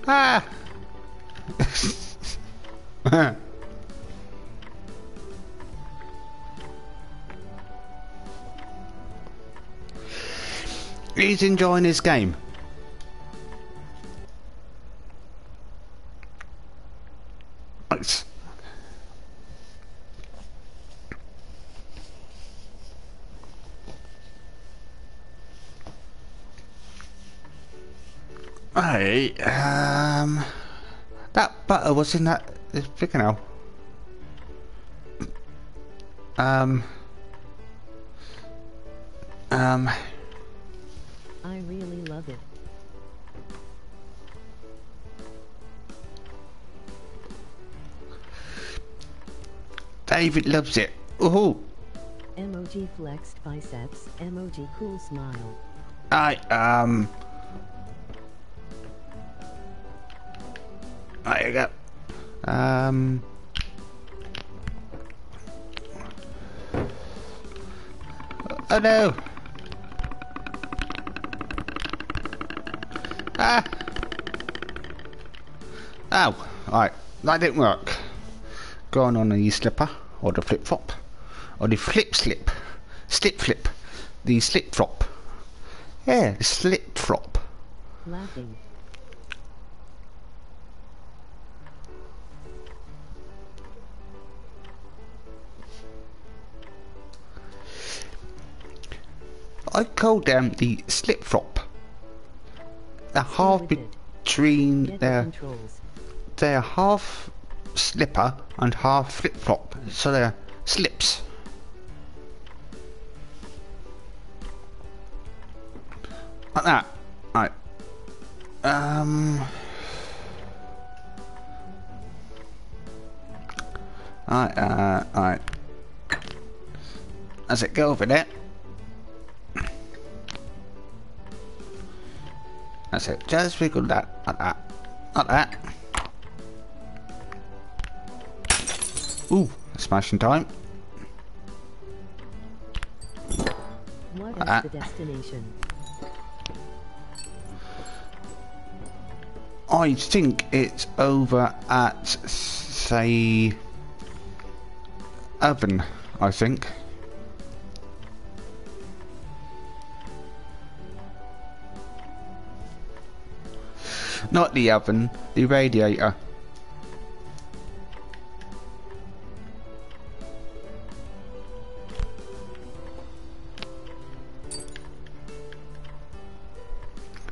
Ah! He's enjoying his game. Nice. Hey, um, that butter was in that freaking hell. Um, um, I really love it. David loves it. Oh, M O G flexed biceps, M O G cool smile. I, um, there you go. Um, oh no! Ah! Oh, alright. That didn't work. Going on the slipper, or the flip flop, or the flip slip, slip flip, the slip flop. Yeah, the slip flop. Laughing. I call them the slip flop. They're half between their they're half slipper and half flip flop. So they're slips. Like that. Right. Um. Alright, uh, alright. That's it, go over there. That's it, just wiggle that, like that, like that. Ooh, smashing time. What is like the destination? I think it's over at, say, oven, I think. Not the oven, the radiator.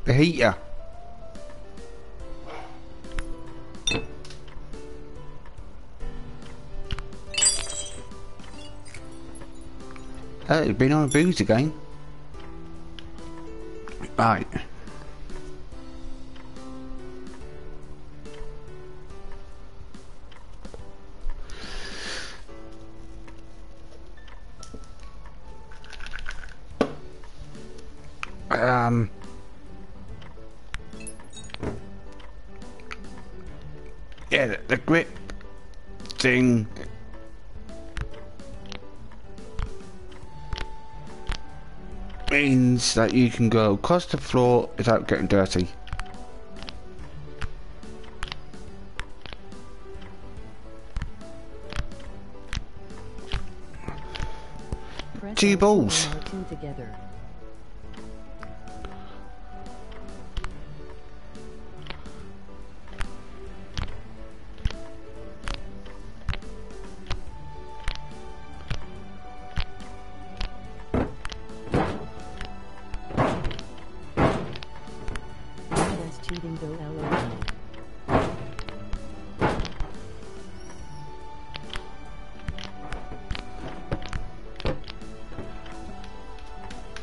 The heater. Oh, it's been on a booze again. Right. Um. Yeah, the, the grip thing. Means that you can go across the floor without getting dirty. Press two balls. Together.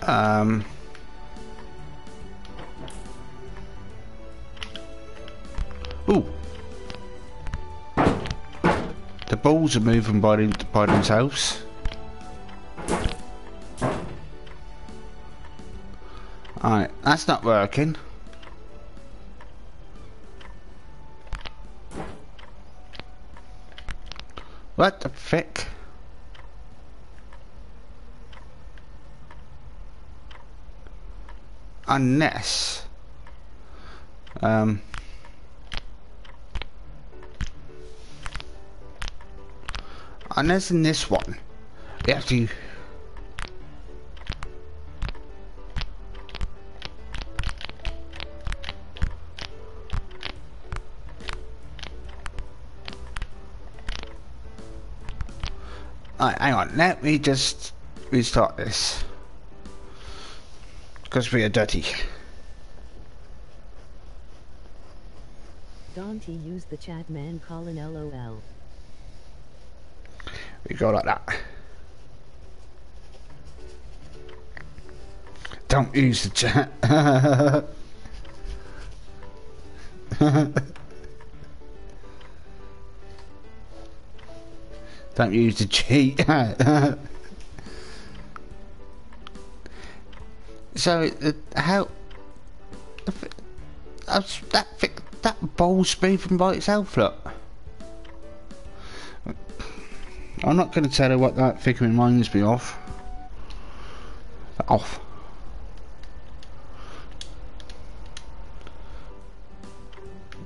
Um. Ooh. The balls are moving by, them, by themselves. Alright, that's not working. What the frick? Unless, um, unless in this one, you have to, alright, hang on, let me just restart this. Because we are dirty. Dante used the chat man Colin L O L. We go like that. Don't use the chat. Don't use the cheat. So uh, how the fi uh, that fi that ball's moving by itself? Look, I'm not going to tell her what that figure reminds me of. Off.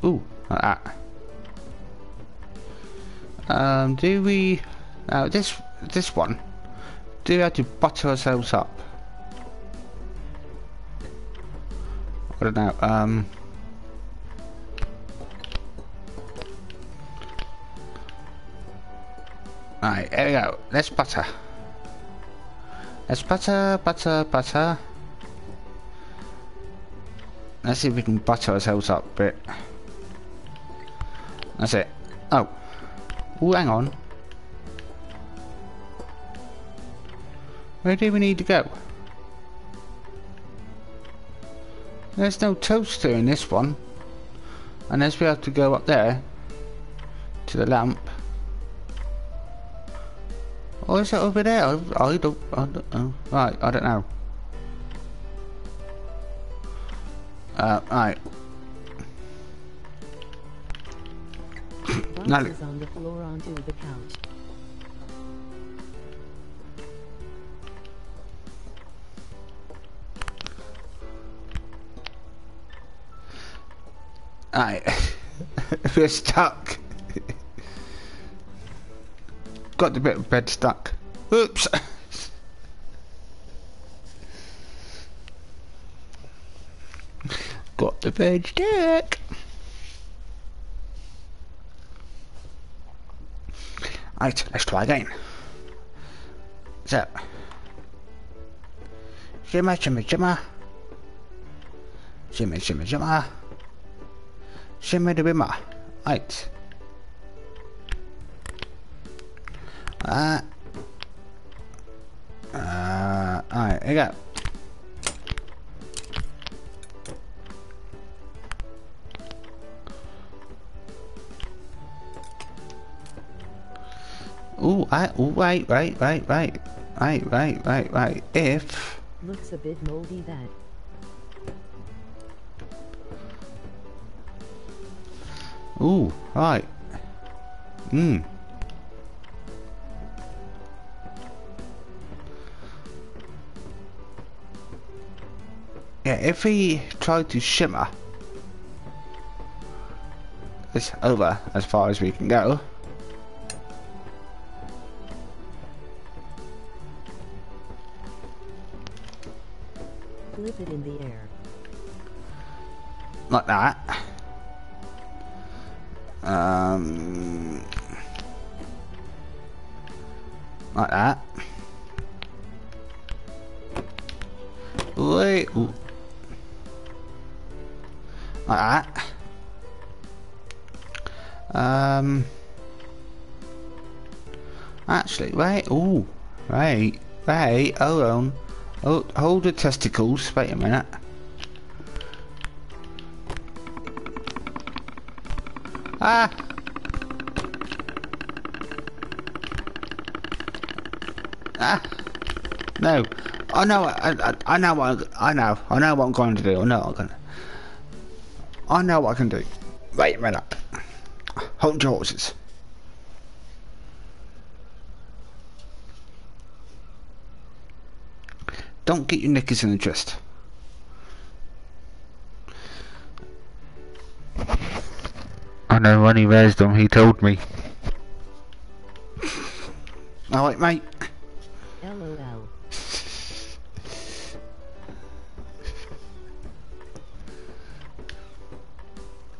Ooh, like that. Um, do we now uh, this this one? Do we have to butter ourselves up? I don't know, um... Alright, here we go, let's butter. Let's butter, butter, butter. Let's see if we can butter ourselves up a bit. That's it. Oh. Ooh, hang on. Where do we need to go? There's no toaster in this one. Unless we have to go up there to the lamp. Or is it over there? I, I, don't, I don't know. Right, I don't know. Uh, right. Now look. On the floor onto the couch. Right. We're stuck. Got the bit of bed stuck. Oops. Got the bed stuck. Right, let's try again. So, shimmer, shimmer, shimmer, shimmer, shimmer, shimmer, shimmer, the bimmer. Right. Uh, uh, alright, here we go. Ooh, I, ooh, right, right, right, right, right, right, right, right. If looks a bit moldy, that. Ooh, right. Hmm. Yeah, if we try to shimmer, it's over as far as we can go. Flip it in the air. Like that. Um, like that. Wait. Ooh. Like that. Um. Actually, wait. Ooh. Wait. Wait. Hold on. Hold, hold the testicles. Wait a minute. Ah. Ah. No. I know. I, I, I know. What I, I know. I know what I'm going to do. I know what I'm going to. I know what I can do. Wait a minute. Hold your horses. Don't get your knickers in the twist. I know Ronnie raised them, he told me. Alright, mate. LOL.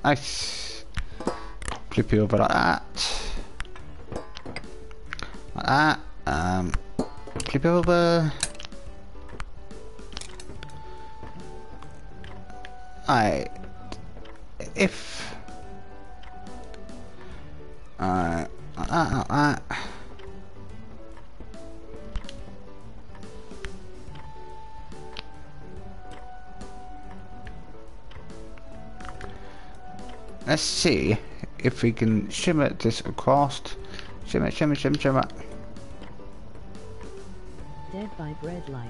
Nice. Flip you over like that. Like that. Um, flip you over. I. If. Uh, uh, uh, uh. Let's see if we can shimmer this across. Shimmer, shimmer, shimmer, shimmer. Dead by bread light.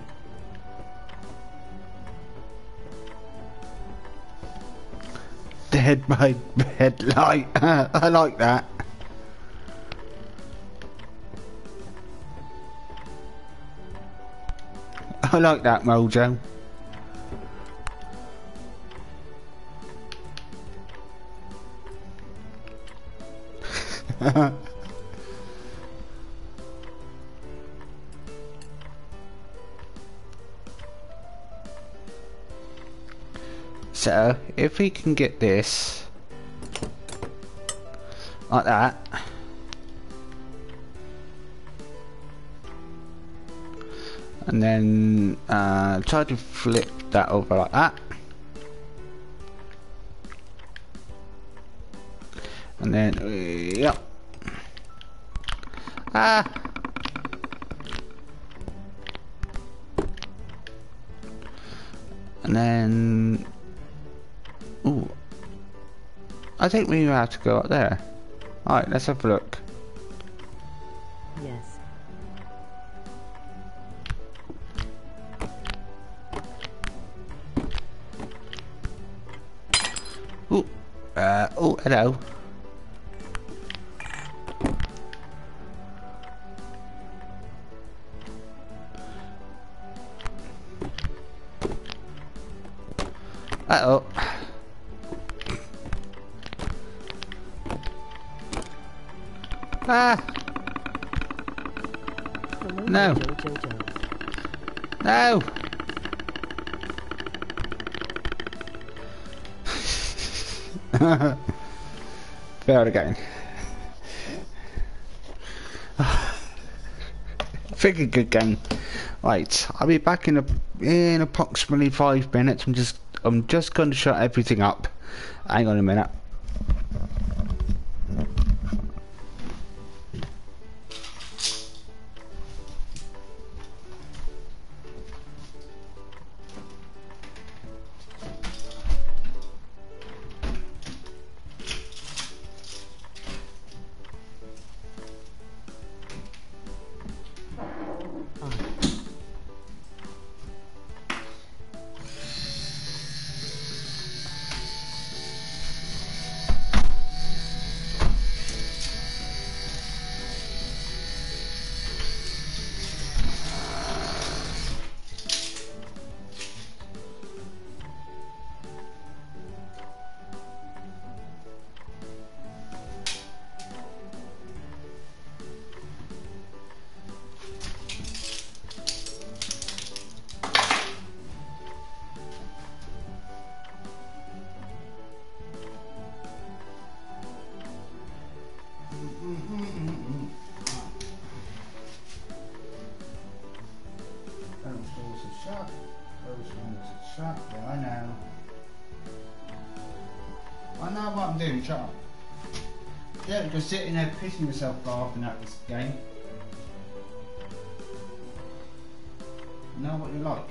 Dead by bread light. I like that. I like that, Mojo. So, if we can get this like that, and then uh, try to flip that over like that, and then yep, ah, And then... Ooh. I think we have to go up there. Alright, let's have a look. Yes. Ooh. Uh, oh, hello. Uh-oh. Ah! No. No! Failed again. Freaking good game. Right, I'll be back in a, in approximately five minutes. I'm just I'm just going to shut everything up. Hang on a minute. Sitting there pissing yourself laughing at this game. Know what you like.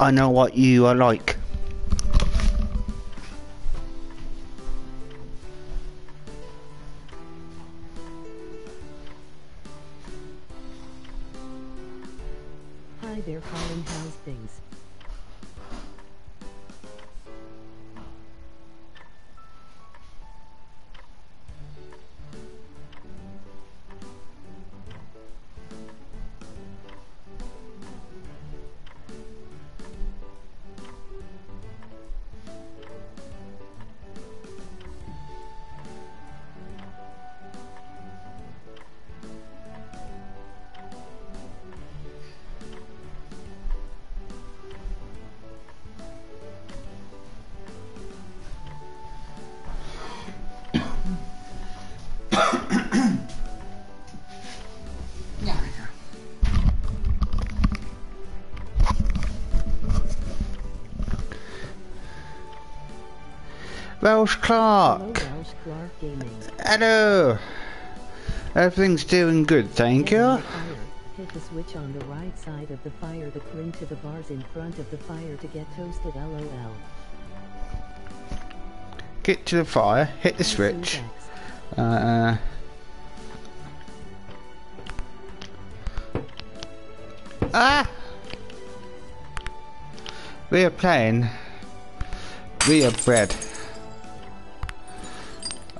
I know what you are like. Hi there, Colin. How's things? Welsh Clark. Hello, Welsh Clark Gaming. Hello. Everything's doing good, thank you. Hit the switch on the right side of the fire, the cling to the bars in front of the fire to get toasted, lol. Get to the fire, hit the switch. Uh, ah! We are playing. We are bread.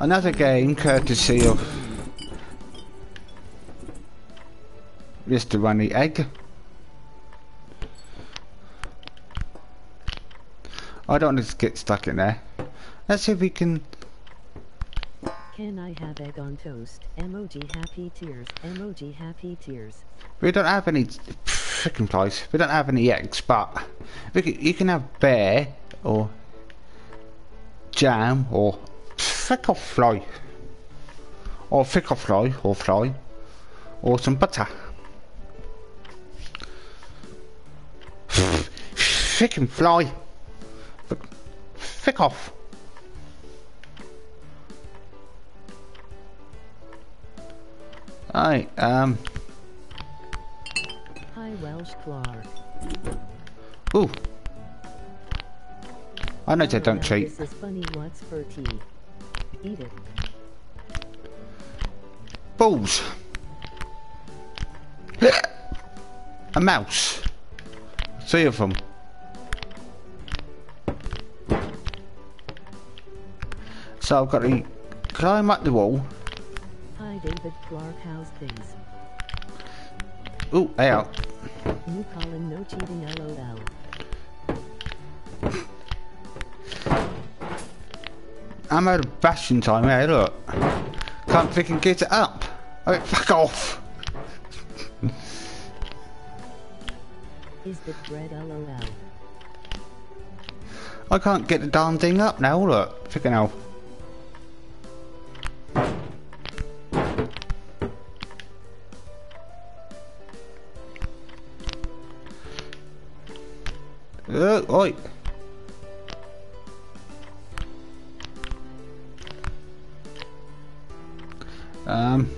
Another game courtesy of Mister Runny Egg. I don't want to get stuck in there. Let's see if we can. Can I have egg on toast? M O G happy tears. M O G happy tears. We don't have any freaking place. We don't have any eggs, but we can, you can have bear or jam or. Thick or fly, or thick or fly, or fly, or some butter. Thick and fly, thick, thick off. Aye, um. Hi, Welsh Clark. Ooh. I know they don't cheat. This is funny. What's for tea? Eat it. Balls. A mouse. Two of them. So I've got to climb up the wall. Hi, David Clark. How's things? Ooh, hey out. New Colin, no cheating. LOL. I'm out of bashing time here, look. Can't freaking get it up. Oh, fuck off. Is the bread LOL? I can't get the darn thing up now, look. Freaking hell. Look, oi. Um.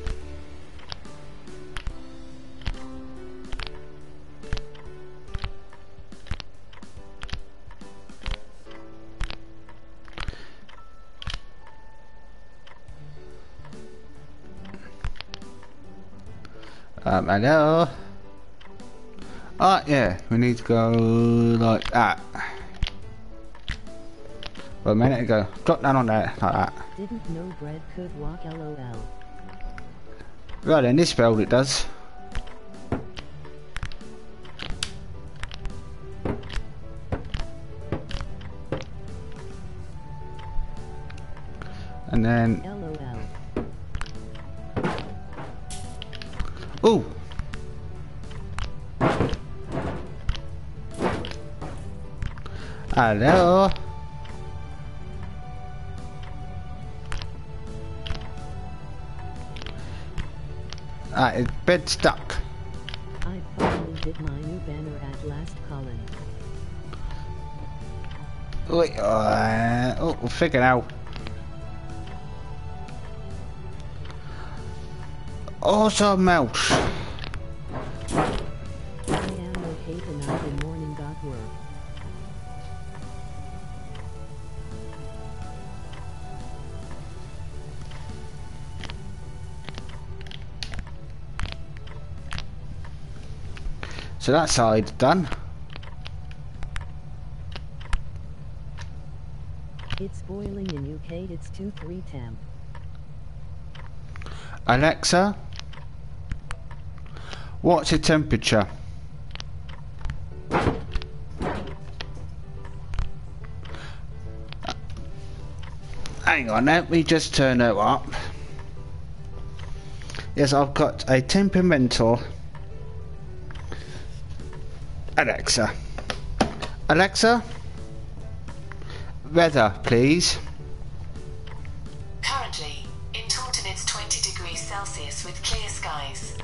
Um, hello. Ah, oh, yeah, we need to go like that. Well, a minute ago, drop down on there, like that. Didn't know bread could walk, LOL. Right then, this spell it does. And then... Ooh! Hello! Ah, it's bed stuck. I finally did my new banner at last, Colin. Wait, uh, oh, we'll figure it out. Awesome mouse. I am okay tonight. The morning got work. So that side's done. It's boiling in U K, it's two three temp. Alexa, what's the temperature? Hang on, let me just turn it up. Yes, I've got a temperamental Alexa. Alexa, weather, please. Currently, in Taunton it's twenty degrees Celsius with clear skies.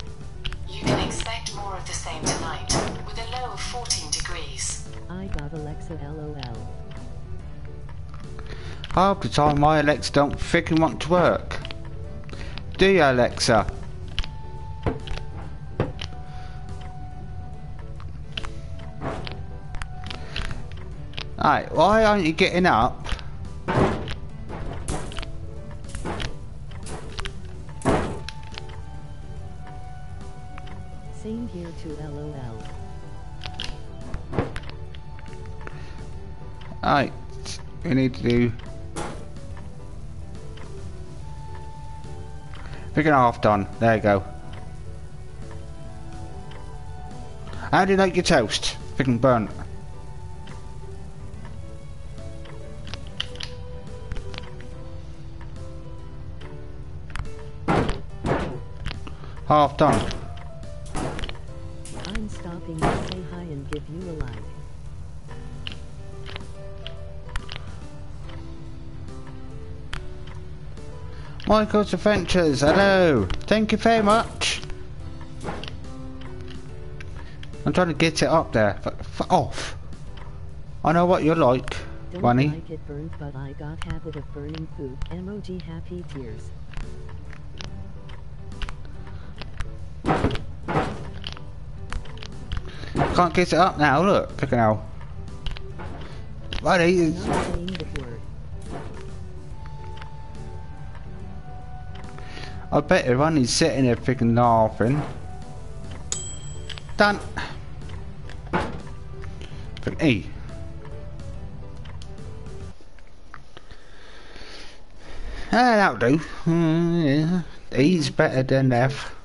You can expect more of the same tonight, with a low of fourteen degrees. I got Alexa, LOL. Half the time my Alexa don't freaking want to work. Do you, Alexa? Alright, why aren't you getting up? Same here to LOL. Alright, we need to do... We're gonna half done, there you go. How do you like your toast? Freaking burnt. Half done. I'm stopping to say hi and give you a like. Michael's Adventures, hello. Thank you very much. I'm trying to get it up there. F off. I know what you're like, Don't Ronnie. Like it burnt, but I got habit of burning food. M O G happy tears. Can't get it up now, look. Look now. Buddy. I bet everyone is sitting there freaking laughing. Done. Freaking E. Ah, that'll do. Mm, yeah. E's better than F.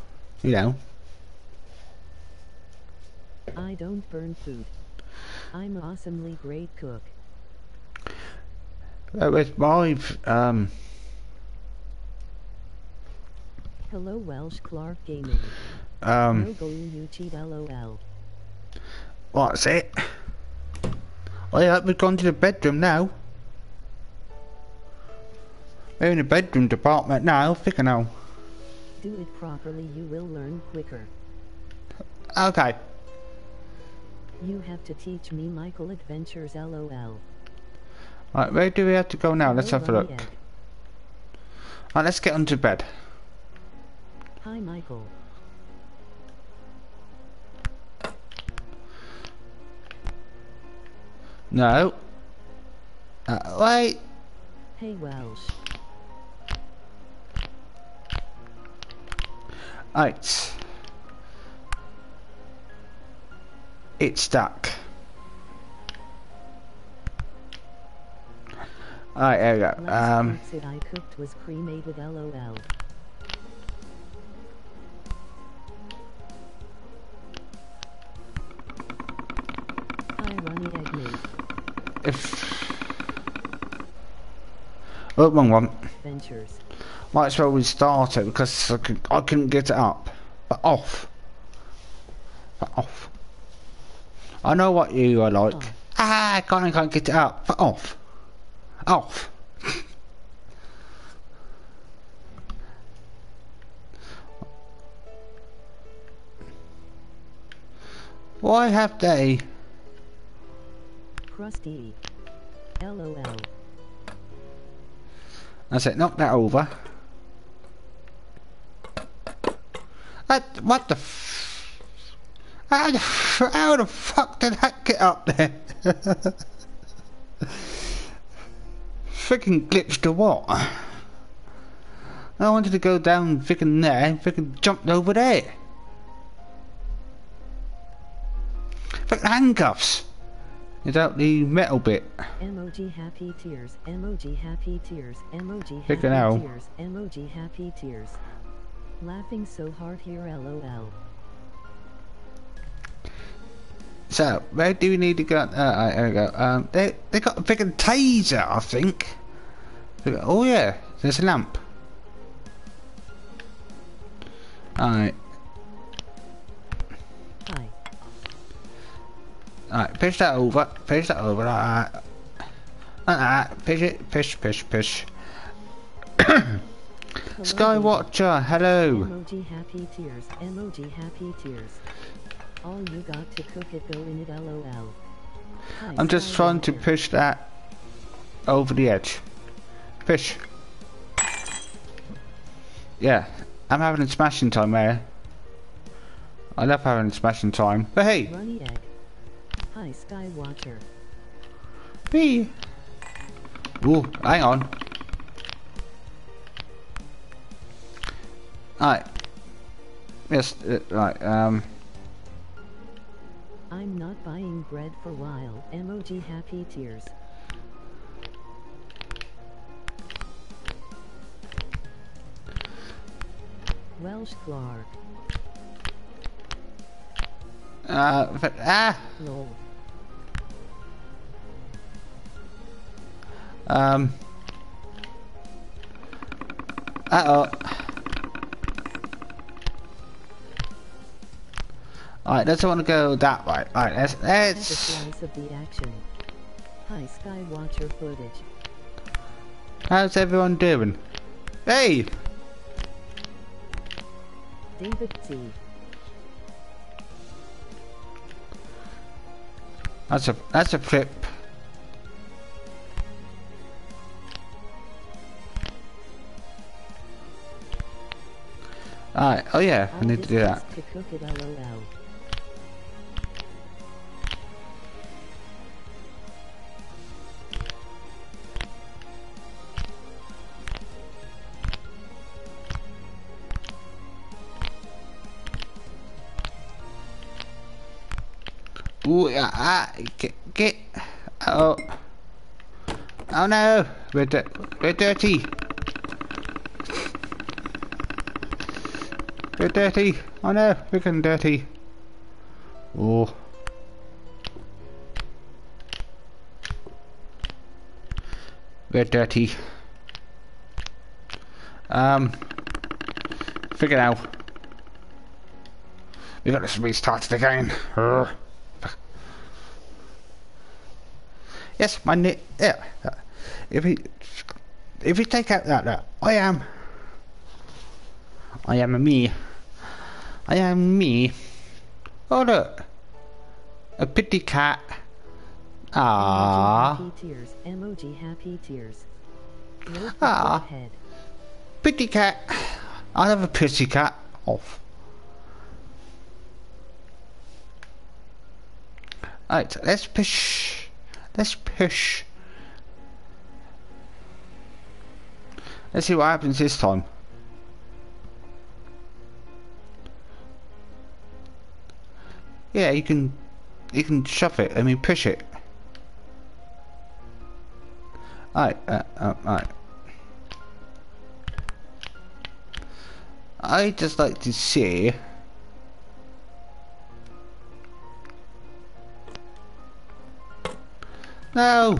You know. I don't burn food. I'm an awesomely great cook. That was my um. Hello, Welsh Clark Gaming. Um. No go YouTube LOL. What's it? I hope we've gone to the bedroom now. We're in the bedroom department now. Freaking hell. Do it properly. You will learn quicker. Okay. You have to teach me Michael Adventures LOL. Alright, where do we have to go now? Let's have a look. Alright, let's get onto bed. Hi, Michael. No. Uh, wait. Hey, Welsh. Alright. It's stuck. Alright, there we go. Last um, pizza I cooked was pre-made with LOL. Hi, Ronnie Egg. If oh, wrong one. Ventures. Might as well restart it because I, could, I couldn't get it up. But off. But off. I know what you are like. Oh. Ah, I can't, I can't get it up. F off. Off. Why have they? Krusty. LOL. I said, knock that over. That, what the f? How the, f how the fuck did that get up there? Freaking glitched to what? I wanted to go down freaking there and freaking jumped over there. Freaking handcuffs! Without the metal bit. M O G happy tears, M O G happy tears, M O G happy tears, M O G happy tears. Laughing so hard here LOL. So, where do we need to go? Uh, there we go. Um, they, they got a freaking taser, I think. Oh, yeah. There's a lamp. Alright. Hi. Alright, push that over. Push that over. Alright. Alright, push it. Push, push, push. Skywatcher, hello. M O G happy tears. M O G happy tears. All you got to cook it, go in it, LOL. Hi, I'm just trying to push that over the edge. Push. Yeah, I'm having a smashing time there. I love having a smashing time. But hey! Runny Egg. Hi, Skywatcher. Wee! Ooh, hang on. Alright. Yes, uh, right, um... I'm not buying bread for a while. M O G happy tears. Welsh Clark. Uh, but, ah! No. Um. Uh oh. Alright, let's want to go that way. Alright, let's let's have a slice of the action. Hi, Skywatcher footage. How's everyone doing? Hey! David T. That's a that's a flip. Alright, oh yeah, I need to do that. To cook it, LOL. Boy, ah, get, get. Oh. Oh no, we're, di we're dirty. We're dirty. Oh no, we're getting dirty. Oh. We're dirty. Um. Figure it out. We got this restarted again. Urgh. Yes, my name. Yeah. If we if we take out that, that I am. I am a me. I am me. Oh look, a pity cat. Ah. M O G happy tears. Ah. Pity cat. I have a pity cat. Off. Alright, let's push. Let's push. Let's see what happens this time. Yeah, you can you can shove it. I mean, push it. Alright, uh, uh, alright. I just like to see. No!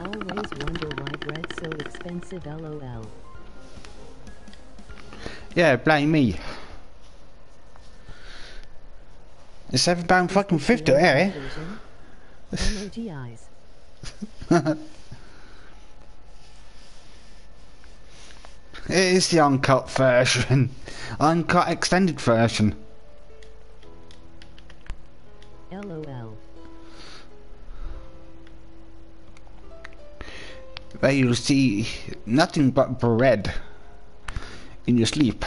Always wonder why bread's so expensive, lol. Yeah, blame me. It's seven pound fucking fifty, eh? It is the uncut version. Uncut extended version. LOL. Where you see nothing but bread in your sleep.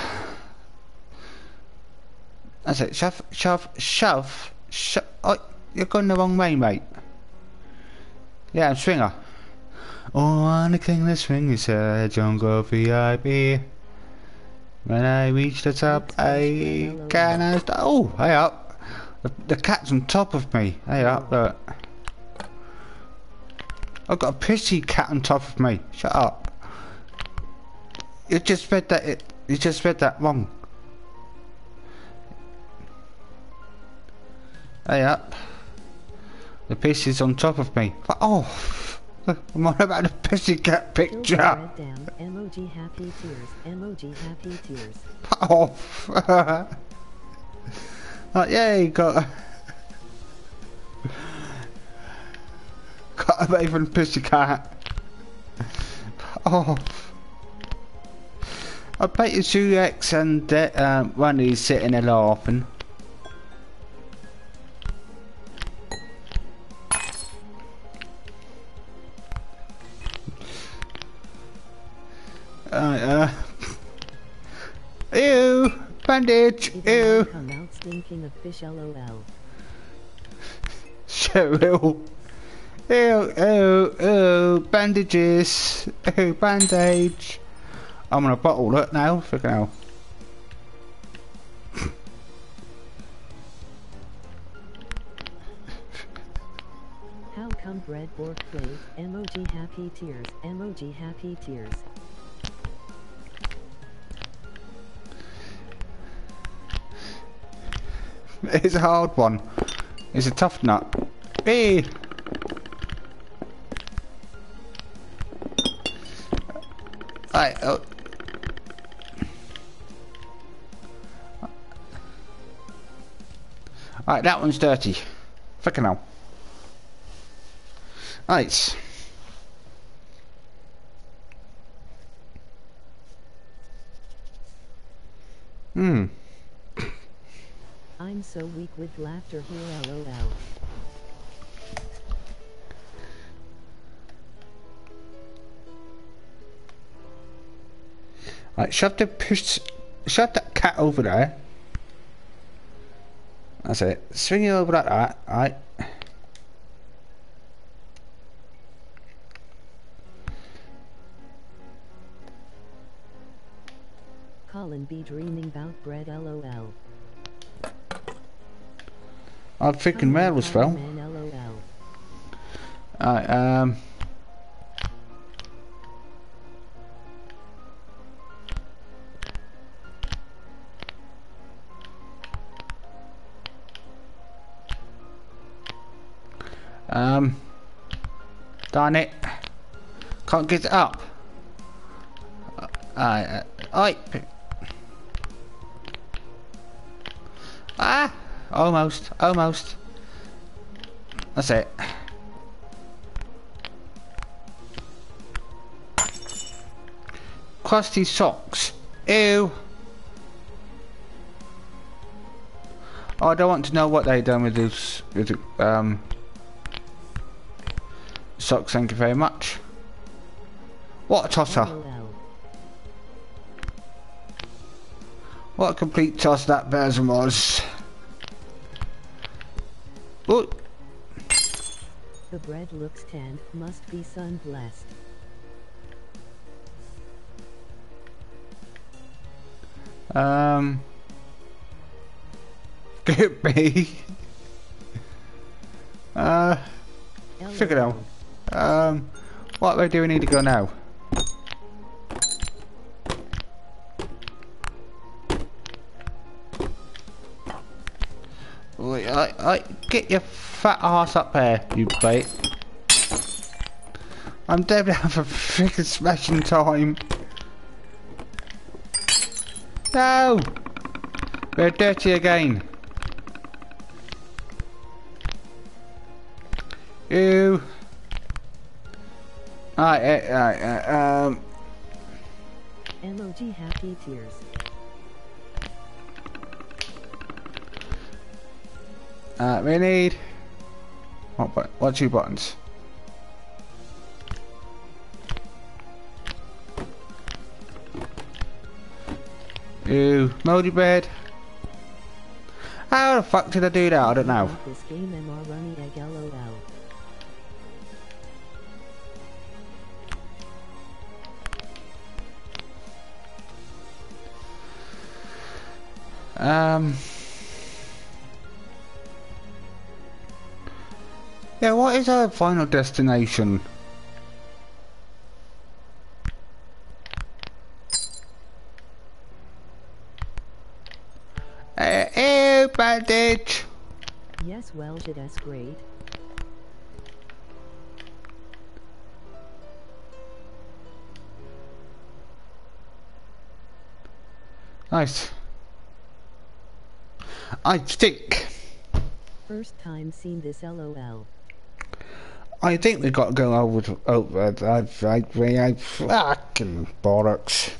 That's it. Shove, shove, shove, shove. Oh, you're going the wrong way, mate. Yeah, I'm swinger. Oh, I'm the king of the swing, is a jungle V I P. When I reach the top, I can't stop. Oh, hey up. The, the cat's on top of me. Hey up, look. I've got a pissy cat on top of me. Shut up. You just read that it you just read that wrong. Hey up. The piss is on top of me. Oh, I'm on about the pissy cat picture. Down. M O G happy tears. M O G happy tears. Oh. Oh yeah, you got got a raven pussy cat. Oh, I bet you Sussex and uh, Runny's sitting there laughing. Uh, uh. Ew, bandage. Ew. Thinking of fish, lol. Cheryl. Ew, ew, ew, bandages. Ew, bandage. I'm on a bottle, look now. Fucking hell. How come bread bork plays? M O G happy tears. M O G happy tears. It's a hard one. It's a tough nut. Hey! Alright, oh. Alright, that one's dirty. Fucking hell. Alright. Hmm. I'm so weak with laughter here, lol. Alright, shove the push, shove that cat over there. That's it. Swing it over like that. Alright. Colin be dreaming about bread lol. I freaking mail was fell. Alright, um Um Darn it. Can't get it up. I I Ah almost almost that's it. Crusty socks. Ew. Oh, I don't want to know what they've done with this with the, um socks, thank you very much. What a totter. What a complete toss that person was. Ooh. The bread looks tanned, must be sun blessed. Um. Could be. uh. Figure it out. Um. What way do we need to go now? I, I, get your fat ass up there, you bait. I'm definitely having a freaking smashing time. No! We're dirty again. Ew. Alright, alright, alright, um. M O G happy tears. Uh, we need what, but what two buttons? Ew, moldy bread. How the fuck did I do that? I don't know. This game M R Runny Egg lol. Um. Yeah, what is our final destination? Uh, ew, bandage! Yes, well, that's great. Nice. I think. First time seen this lol. I think we've got to go over to over I I I fucking bollocks.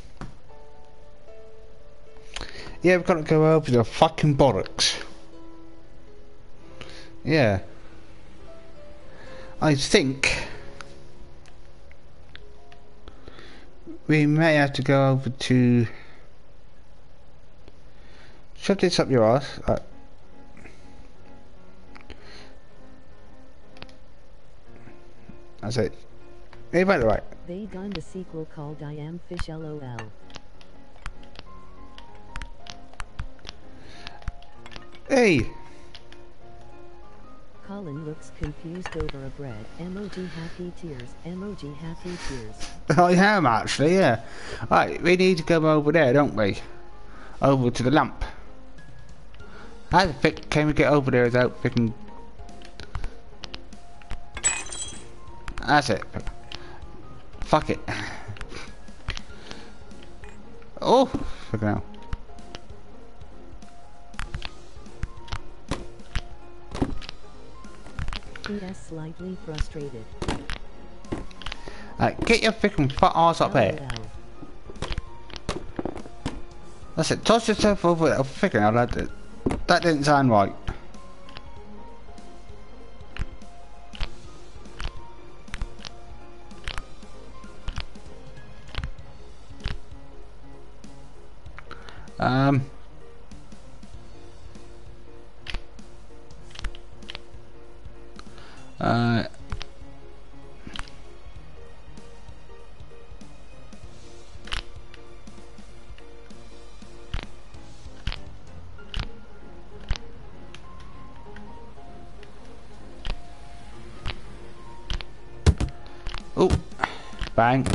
Yeah, we've got to go over the fucking bollocks. Yeah. I think we may have to go over to shove this up your ass. Uh, That's it. Hey, by the way. They done the sequel called I Am Fish lol. Hey! Colin looks confused over a bread. M O G happy tears. M O G happy tears. I am actually, yeah. Alright, we need to go over there, don't we? Over to the lamp. How the fuck can we get over there without freaking... That's it. Fuck it. Oh, fucking hell. P S slightly frustrated. Alright, get your freaking fat ass up there. That's it. Toss yourself over there. Fucking hell, that, that didn't sound right. Um. Uh. Bang.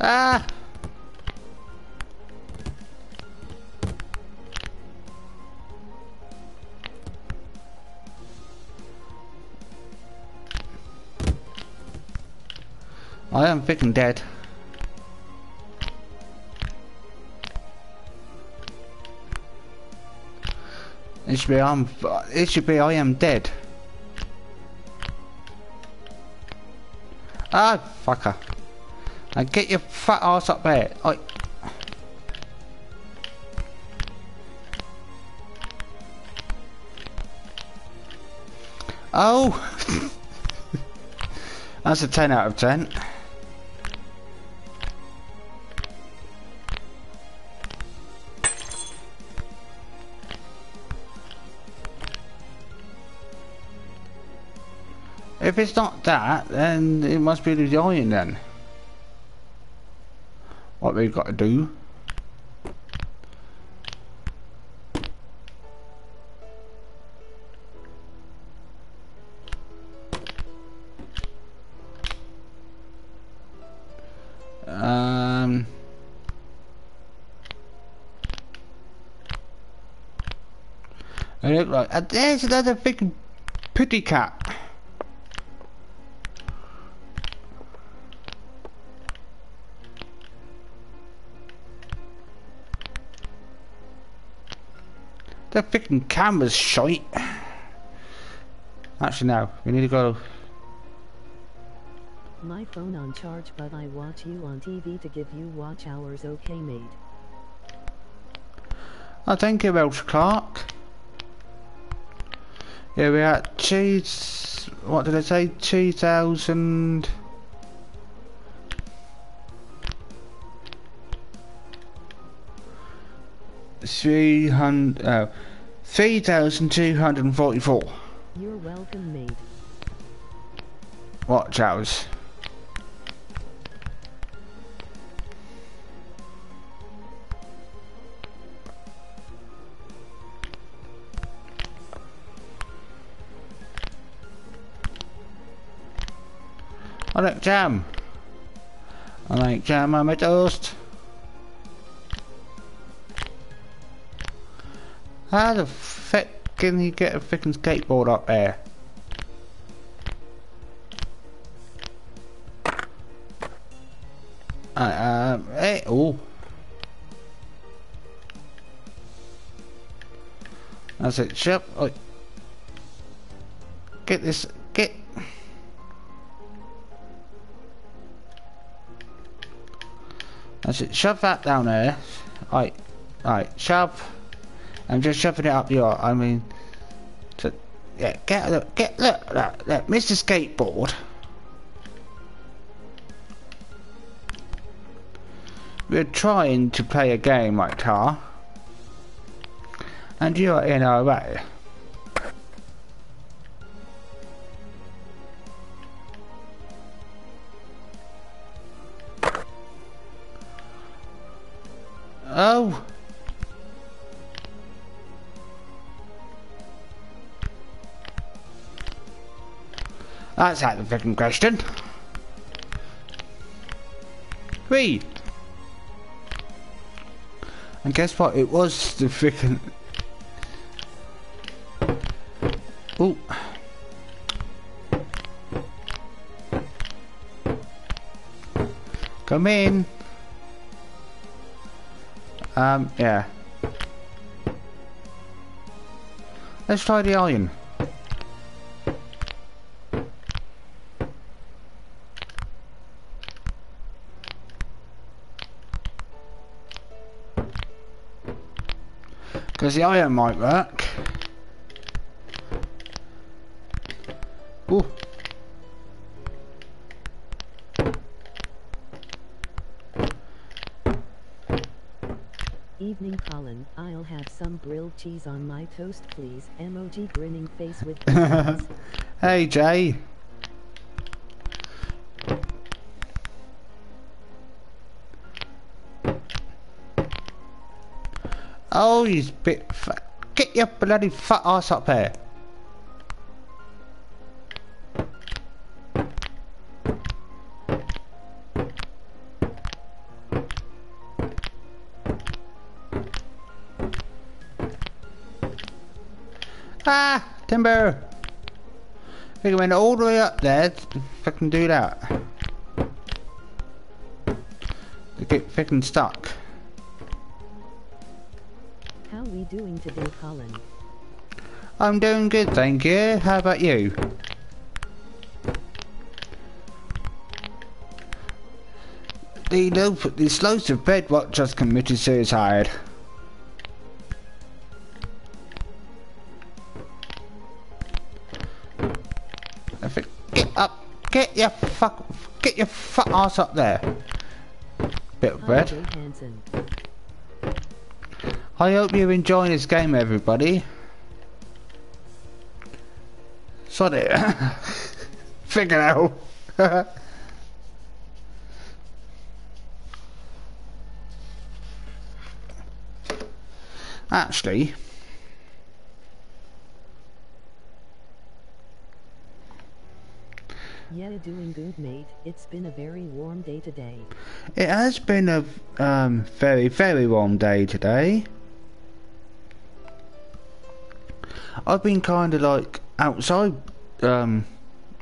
Ah! I am freaking dead. It should be I'm, it should be I am dead. Ah, fucker. Now get your fat ass up there. I Oh That's a ten out of ten. If it's not that, then it must be the iron then. What we've got to do. Um... I look like... Uh, there's another big pity cat. The freaking camera's shite. Actually, no. We need to go. My phone on charge, but I watch you on T V to give you watch hours. Okay, mate. Oh, thank you, Welsh Clark. Yeah, we're at two. What did I say? Two thousand. Three hundred, oh, three thousand two hundred and forty-four. You're welcome, mate. Watch hours. I like jam. I like jam on my toast. How the fuck can you get a freaking skateboard up there? Uh, um, hey, oh. That's it, shut up. Get this, get. That's it, shove that down there. Alright, alright, shove. I'm just shoving it up your. I mean, to, yeah. Get look, get look, look, look, Mister Skateboard. We're trying to play a game like tar, and you're in our way. Oh. That's out of the freaking question. Three. And guess what? It was the freaking. Ooh. Come in. Um. Yeah. Let's try the iron. Because the iron might work. Ooh. Evening, Colin. I'll have some grilled cheese on my toast, please. M O G grinning face with. Hey, Jay. Oh, he's a bit fat. Get your bloody fat ass up there. Ah, timber. I think I went all the way up there to fucking do that. I get fucking stuck. How are we doing today, Colin? I'm doing good, thank you. How about you? The, loaf, the slows of bed what just committed suicide. I think, get up, get your fuck, get your fuck ass up there. Bit of bread. I hope you're enjoying this game, everybody. Sorry. Figure out. Actually, yeah, you're doing good, mate. It's been a very warm day today. It has been a um, very, very warm day today. I've been kind of like outside, um,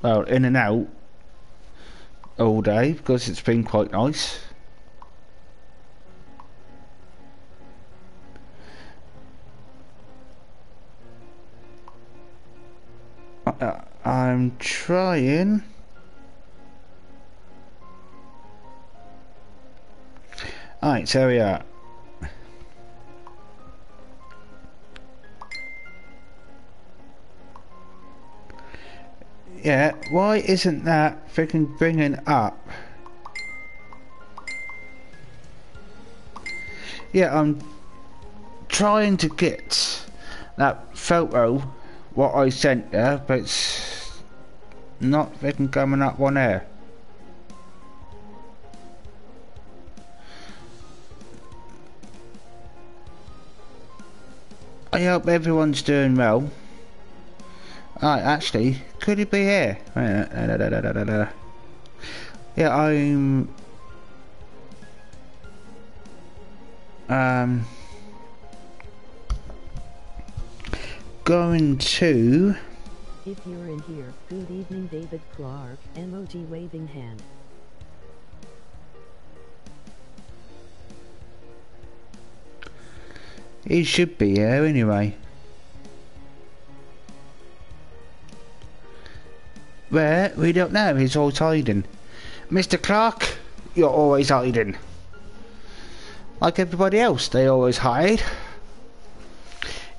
well, in and out all day because it's been quite nice. I, I'm trying. Alright, so we are. Yeah, why isn't that freaking bringing up? Yeah, I'm trying to get that photo, what I sent there, but it's not freaking coming up on air. I hope everyone's doing well. Alright, actually, could it be here? Yeah, I'm... Um... Going to... If you're in here, good evening, David Clark, M O G waving hand. He should be here anyway. Where? We don't know, he's always hiding. Mister Clark, you're always hiding. Like everybody else, they always hide.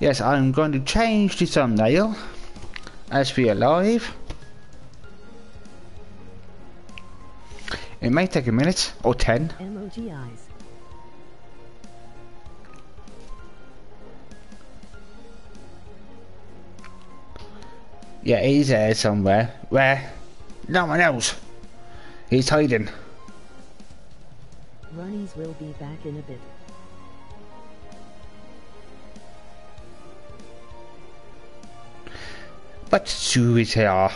Yes, I'm going to change the thumbnail as we are live. It may take a minute or ten. M O G eyes. Yeah, he's there somewhere. Where? No one else. He's hiding. Runnies will be back in a bit. But Sue is here.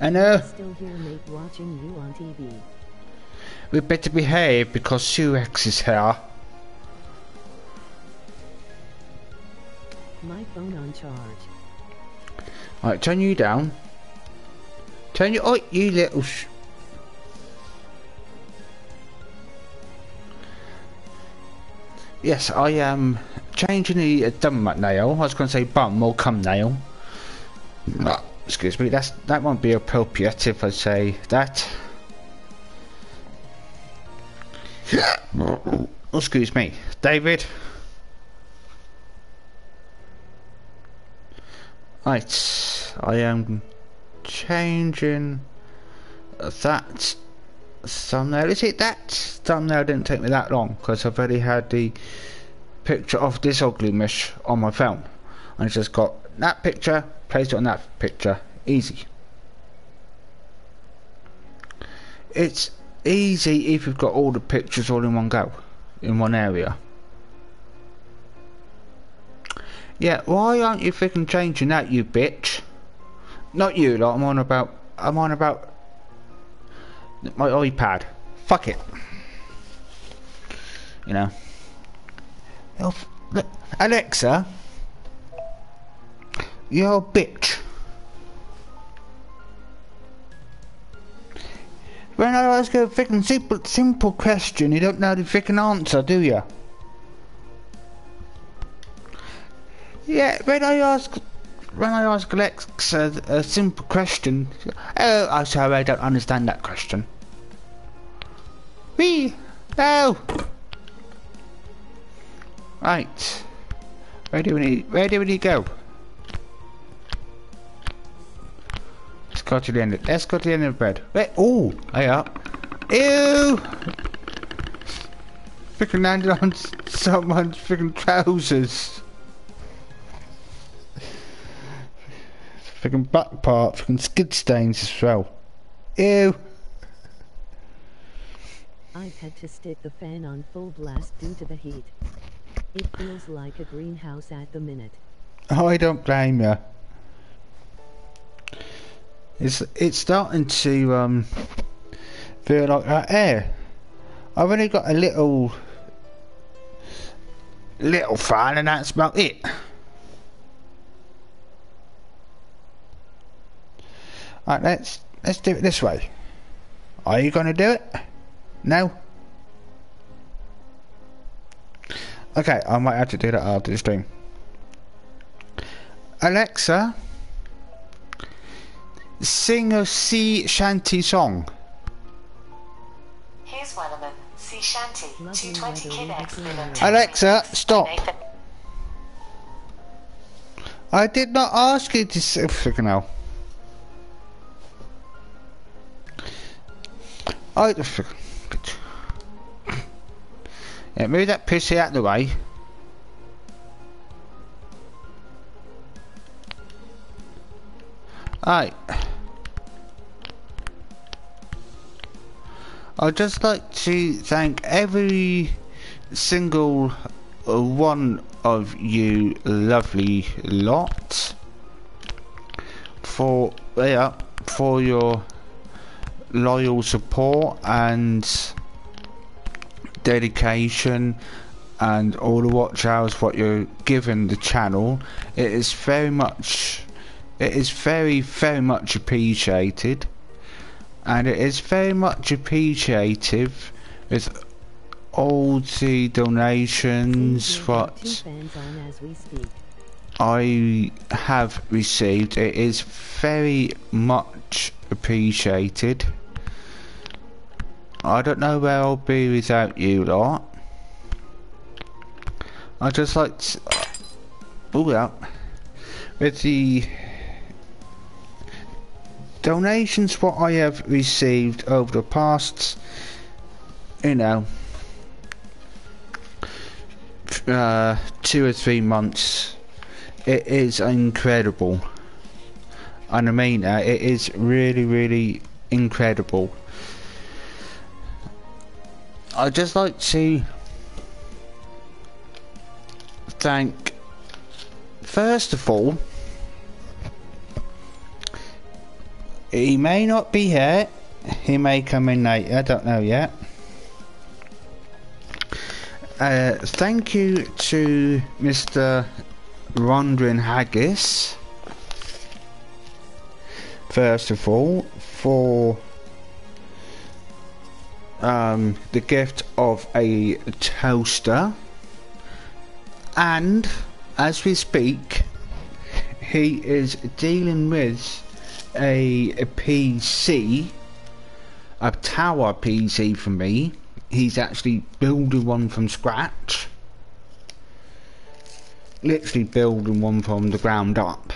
And uh, still here, mate, watching you on T V. We better behave because Sue X is here. My phone on charge. Alright, turn you down. Turn you- oh, you little sh- Yes, I am changing the uh, thumbnail. I was going to say bum or cum nail. Oh, excuse me, that's, that won't be appropriate if I say that. Oh, excuse me. David. Right, I am changing that thumbnail. Is it that thumbnail? Didn't take me that long because I've already had the picture of this ugly mish on my phone. I just got that picture, placed it on that picture. Easy. It's easy if you've got all the pictures all in one go, in one area. Yeah, why aren't you freaking changing that, you bitch? Not you lot, I'm on about... I'm on about... my iPad. Fuck it. You know. Oh, look. Alexa. You're a bitch. When I ask you a freaking simple, simple question, you don't know the freaking answer, do you? Yeah, when I ask... When I ask Alexa a simple question, oh, I'm sorry, I don't understand that question. Wee! No! Right. Where do we need, where do we need to go? Let's go to the end of, let's go to the end of the bed. Wait, oh, I are. Ew! Freaking landed on someone's freaking trousers. Freaking back part, freaking skid stains as well. Ew. I've had to stick the fan on full blast due to the heat. It feels like a greenhouse at the minute. Oh, I don't blame you. It's it's starting to um feel like that air. I've only got a little little fan, and that's about it. Alright, let's let's do it this way. Are you gonna do it? No? Okay, I might have to do that after the stream. Alexa, sing a sea shanty song. Here's one of them. Sea shanty. two twenty Kid X. Alexa, stop. I did not ask you to sing. Freaking hell. I yeah, move that pissy out of the way. Alright. I'd just like to thank every single one of you lovely lot for yeah, for your loyal support and dedication and all the watch hours what you're giving the channel. It is very much it is very very much appreciated, and it is very much appreciated with all the donations what I have received. It is very much appreciated. I don't know where I'll be without you lot. I just like to pull up with the donations what I have received over the past, you know, uh, two or three months. It is incredible. And I mean that, it is really, really incredible. I'd just like to thank, first of all, he may not be here, he may come in later, I don't know yet. Uh, thank you to Mister Rondrin Haggis, first of all, for um, the gift of a toaster, and as we speak he is dealing with a, a P C, a tower P C for me. He's actually building one from scratch, literally building one from the ground up.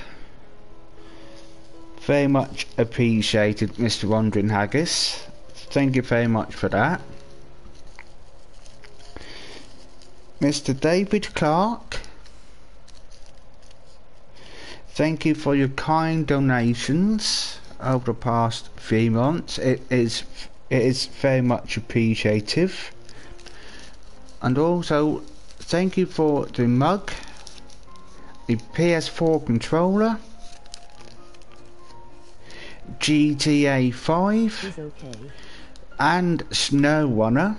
Very much appreciated, Mister Wandering Haggis. Thank you very much for that. Mister David Clark, thank you for your kind donations over the past three months. It is it is very much appreciated. And also, thank you for the mug, the P S four controller, G T A Five, okay. and SnowRunner.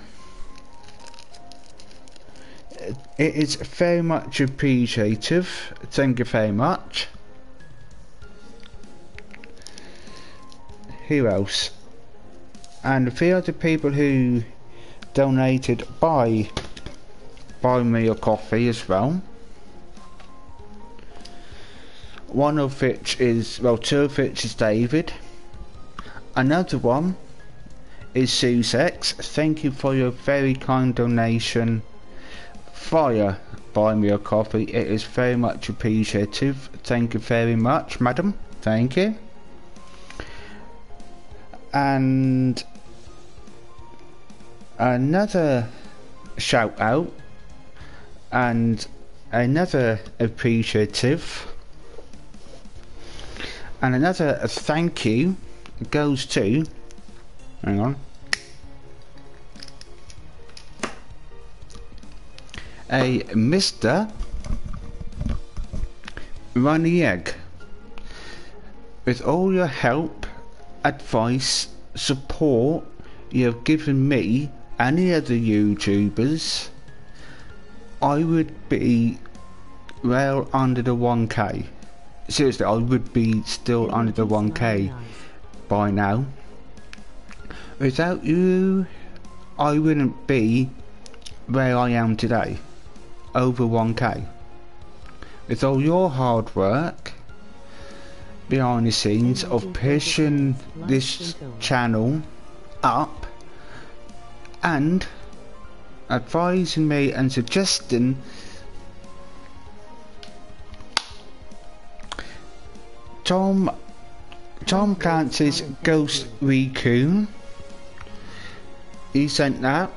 It is very much appreciated. Thank you very much. Who else? And the other people who donated buy buy me a coffee as well. One of which is well, two of which is David. Another one is Sussex. Thank you for your very kind donation via Buy Me A Coffee. It is very much appreciated. Thank you very much, madam. Thank you. And another shout out and another appreciative and another thank you goes to, hang on, a Mister Runny Egg. With all your help, advice, support you have given me and the other YouTubers, I would be well under the one K. Seriously, I would be still under the one K by now. Without you, I wouldn't be where I am today, over one K. With all your hard work behind the scenes of pushing this channel up and advising me and suggesting Tom Tom Clancy's Ghost Raccoon. He sent that,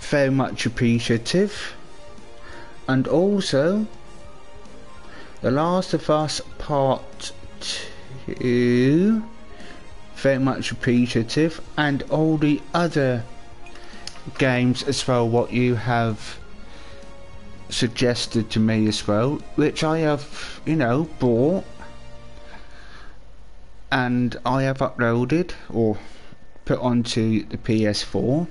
very much appreciative. And also The Last of Us Part two, very much appreciative, and all the other games as well what you have suggested to me as well, which I have, you know, bought and I have uploaded or put onto the P S four.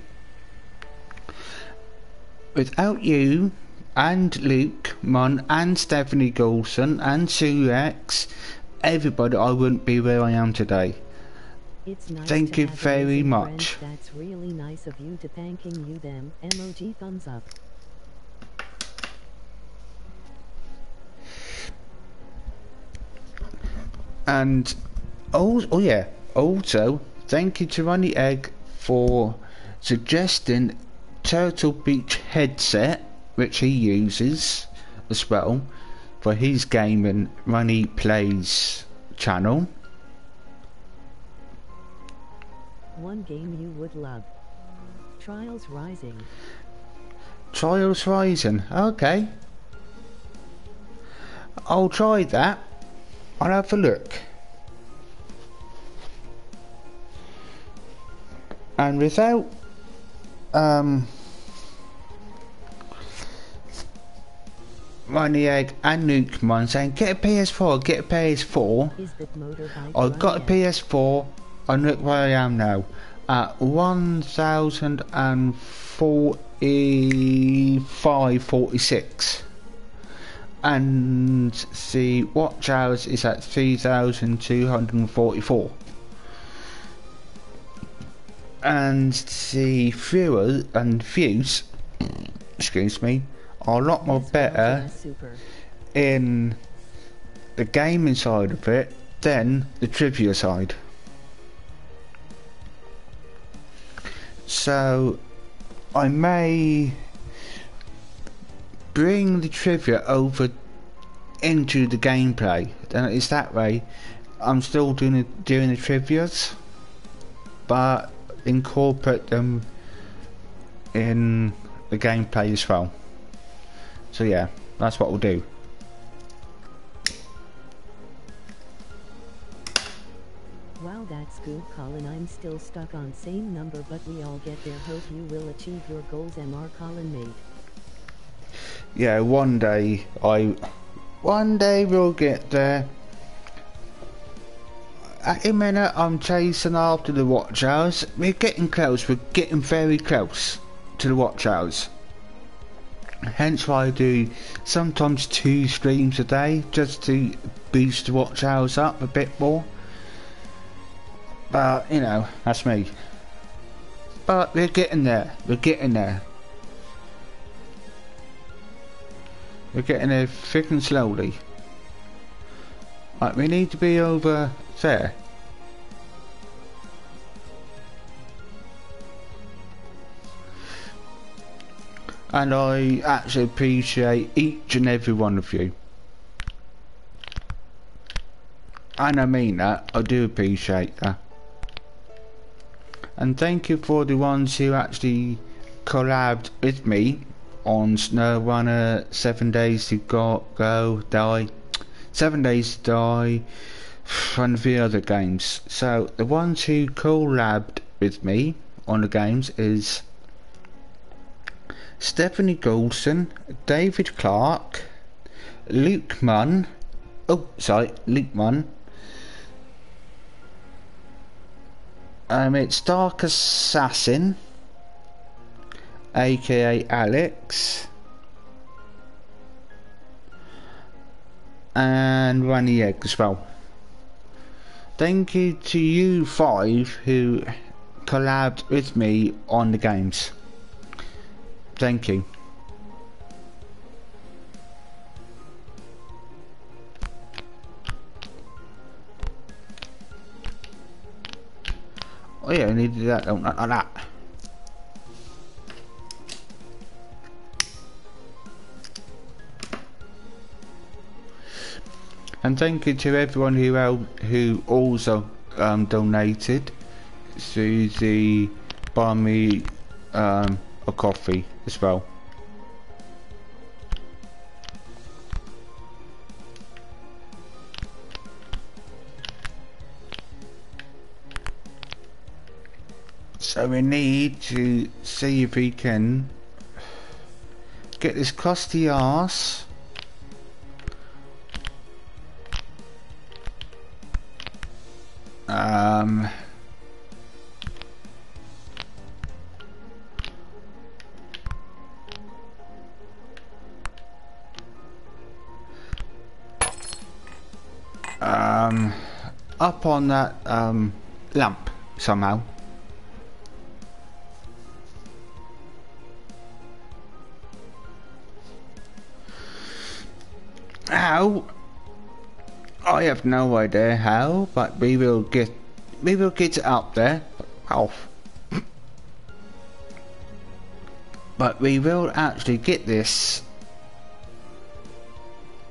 Without you and Luke Munn and Stephanie Goulson and Sue X, everybody, I wouldn't be where I am today. It's nice. Thank you very much. Friends. That's really nice of you to thanking you them. M O G thumbs up. And oh, oh yeah. Also, thank you to Ronnie Egg for suggesting Turtle Beach headset, which he uses as well for his gaming Ronnie Plays channel. One game you would love. Trials Rising. Trials Rising. Okay. I'll try that. I'll have a look. And without um Ronnie Egg and Luke Munn saying get a P S four, get a P S four. I got a P S four. And look where I am now, at one thousand forty-five forty-six, and the watch hours is at three thousand two hundred forty-four, and the viewers and views, excuse me, are a lot more better in the gaming side of it than the trivia side. So I may bring the trivia over into the gameplay, and it's that way I'm still doing the, doing the trivias, but incorporate them in the gameplay as well. So yeah, that's what we'll do. Wow, that's good, Colin. I'm still stuck on same number, but we all get there. Hope you will achieve your goals, M R Colin mate. Yeah, one day I One day we'll get there. At the minute I'm chasing after the watch house. We're getting close, we're getting very close to the watch house. Hence why I do sometimes two streams a day, just to boost the watch house up a bit more. But you know, that's me. But we're getting there, we're getting there. We're getting there thick and slowly. Right, we need to be over there. And I actually appreciate each and every one of you. And I mean that, I do appreciate that. And thank you for the ones who actually collabed with me on SnowRunner, Seven Days to Go, Go Die, Seven Days to Die, and the other games. So the ones who collabed with me on the games is Stephanie Goulson, David Clark, Luke Munn, oh sorry, Luke Munn, um, it's Dark Assassin, aka Alex, and Ronnie Egg as well. Thank you to you five who collabed with me on the games. Thank you. Oh yeah, I need to do that, oh, not like that. And thank you to everyone who who also um, donated to the Buy Me um, A Coffee as well. So we need to see if we can get this crusty arse. Um, um, up on that um, lamp somehow. How? I have no idea how, but we will get we will get it up there. Off. But we will actually get this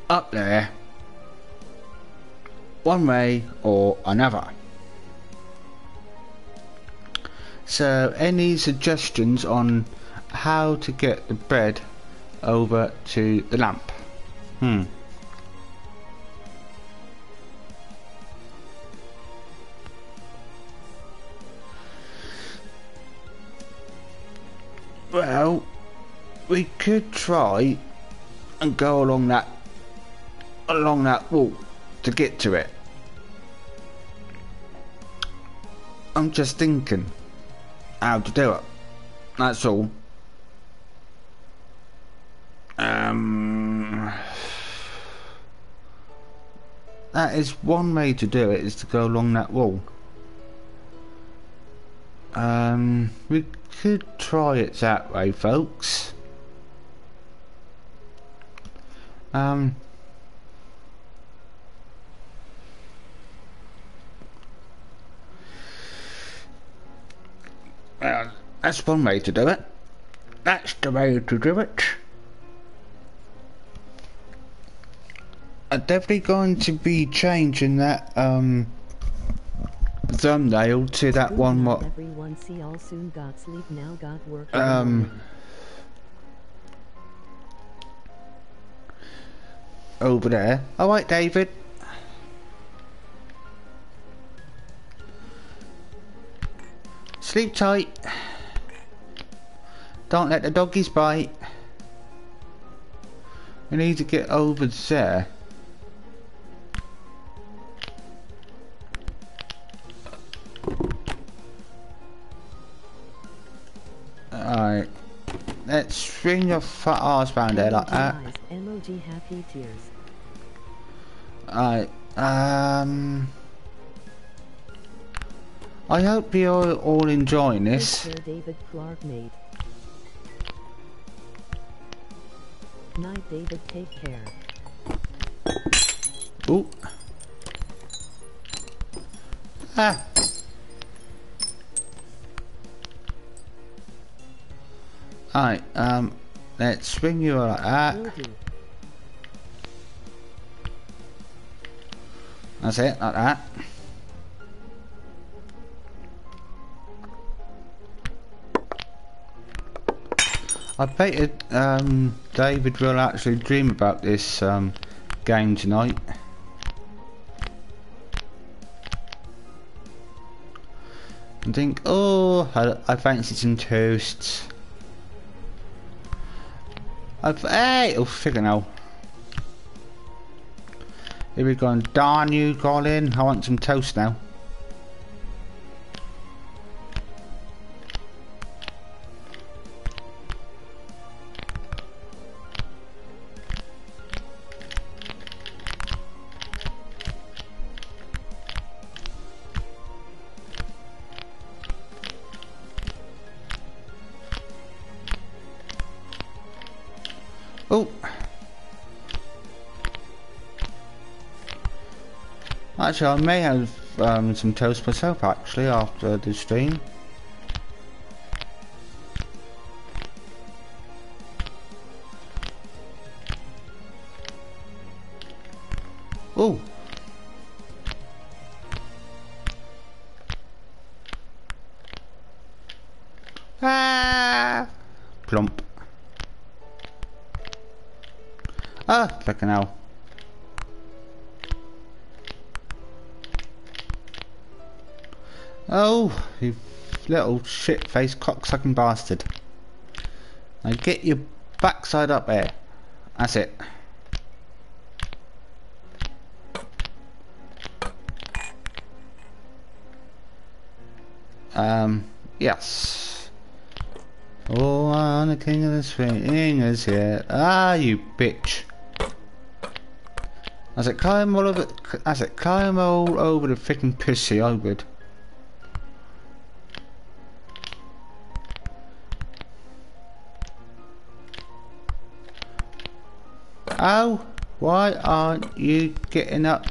up there one way or another. So any suggestions on how to get the bread over to the lamp? Hmm. Well, we could try and go along that along that wall to get to it. I'm just thinking how to do it. That's all. Um, that is one way to do it, is to go along that wall. Um, we could try it that way, folks. Um, well, that's one way to do it. That's the way to do it. I'm definitely going to be changing that, um, thumbnail to that one what um over there. All right, David. Sleep tight. Don't let the doggies bite. We need to get over there. Bring your fat ass round here like that. M O G happy tears. Alright, um... I hope you're all enjoying this. David Clark made. Night, David, take care. Ooh. Ah. Alright, um, let's swing you like that. That's it, like that. I bet it, um, David will actually dream about this um, game tonight. And think, oh, I, I fancy some toasts. I've, hey, oh, figure now. Here we go, and darn you, Colin, I want some toast now. Oh, actually I may have um, some toast myself actually after the stream. Oh. Ah, plump. Ah, fucking hell. Oh, you little shit-faced cocksucking bastard. Now get your backside up there. That's it. Um, yes. Oh, I'm the king of the swingers here. Ah, you bitch. As it climb all over, as it climb all over the freaking pussy, I would. Ow! Why aren't you getting up?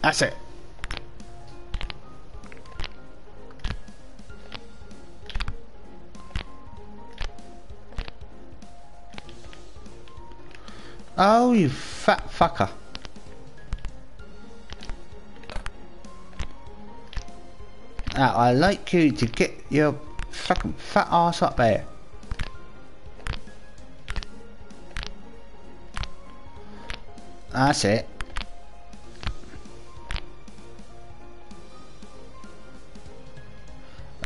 That's it. Oh, you fat fucker. Now, I like you to get your fucking fat ass up there. That's it.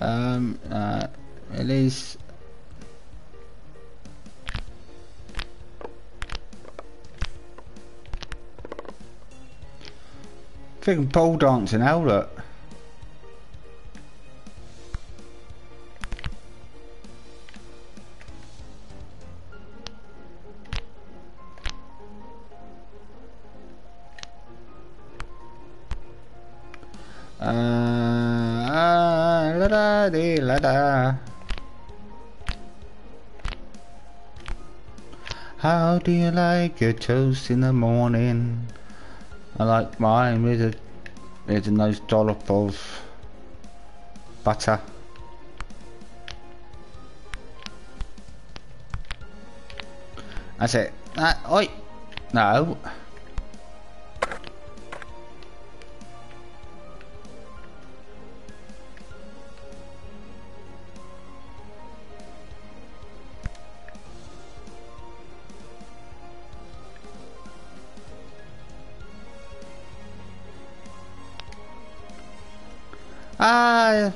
Um, uh, at least... Freaking pole dancing, now look. Uh, ah, la da dee la da. How do you like your toast in the morning? I like mine with a, with a nice dollop of butter. That's it. Ah, oi! No. Ah,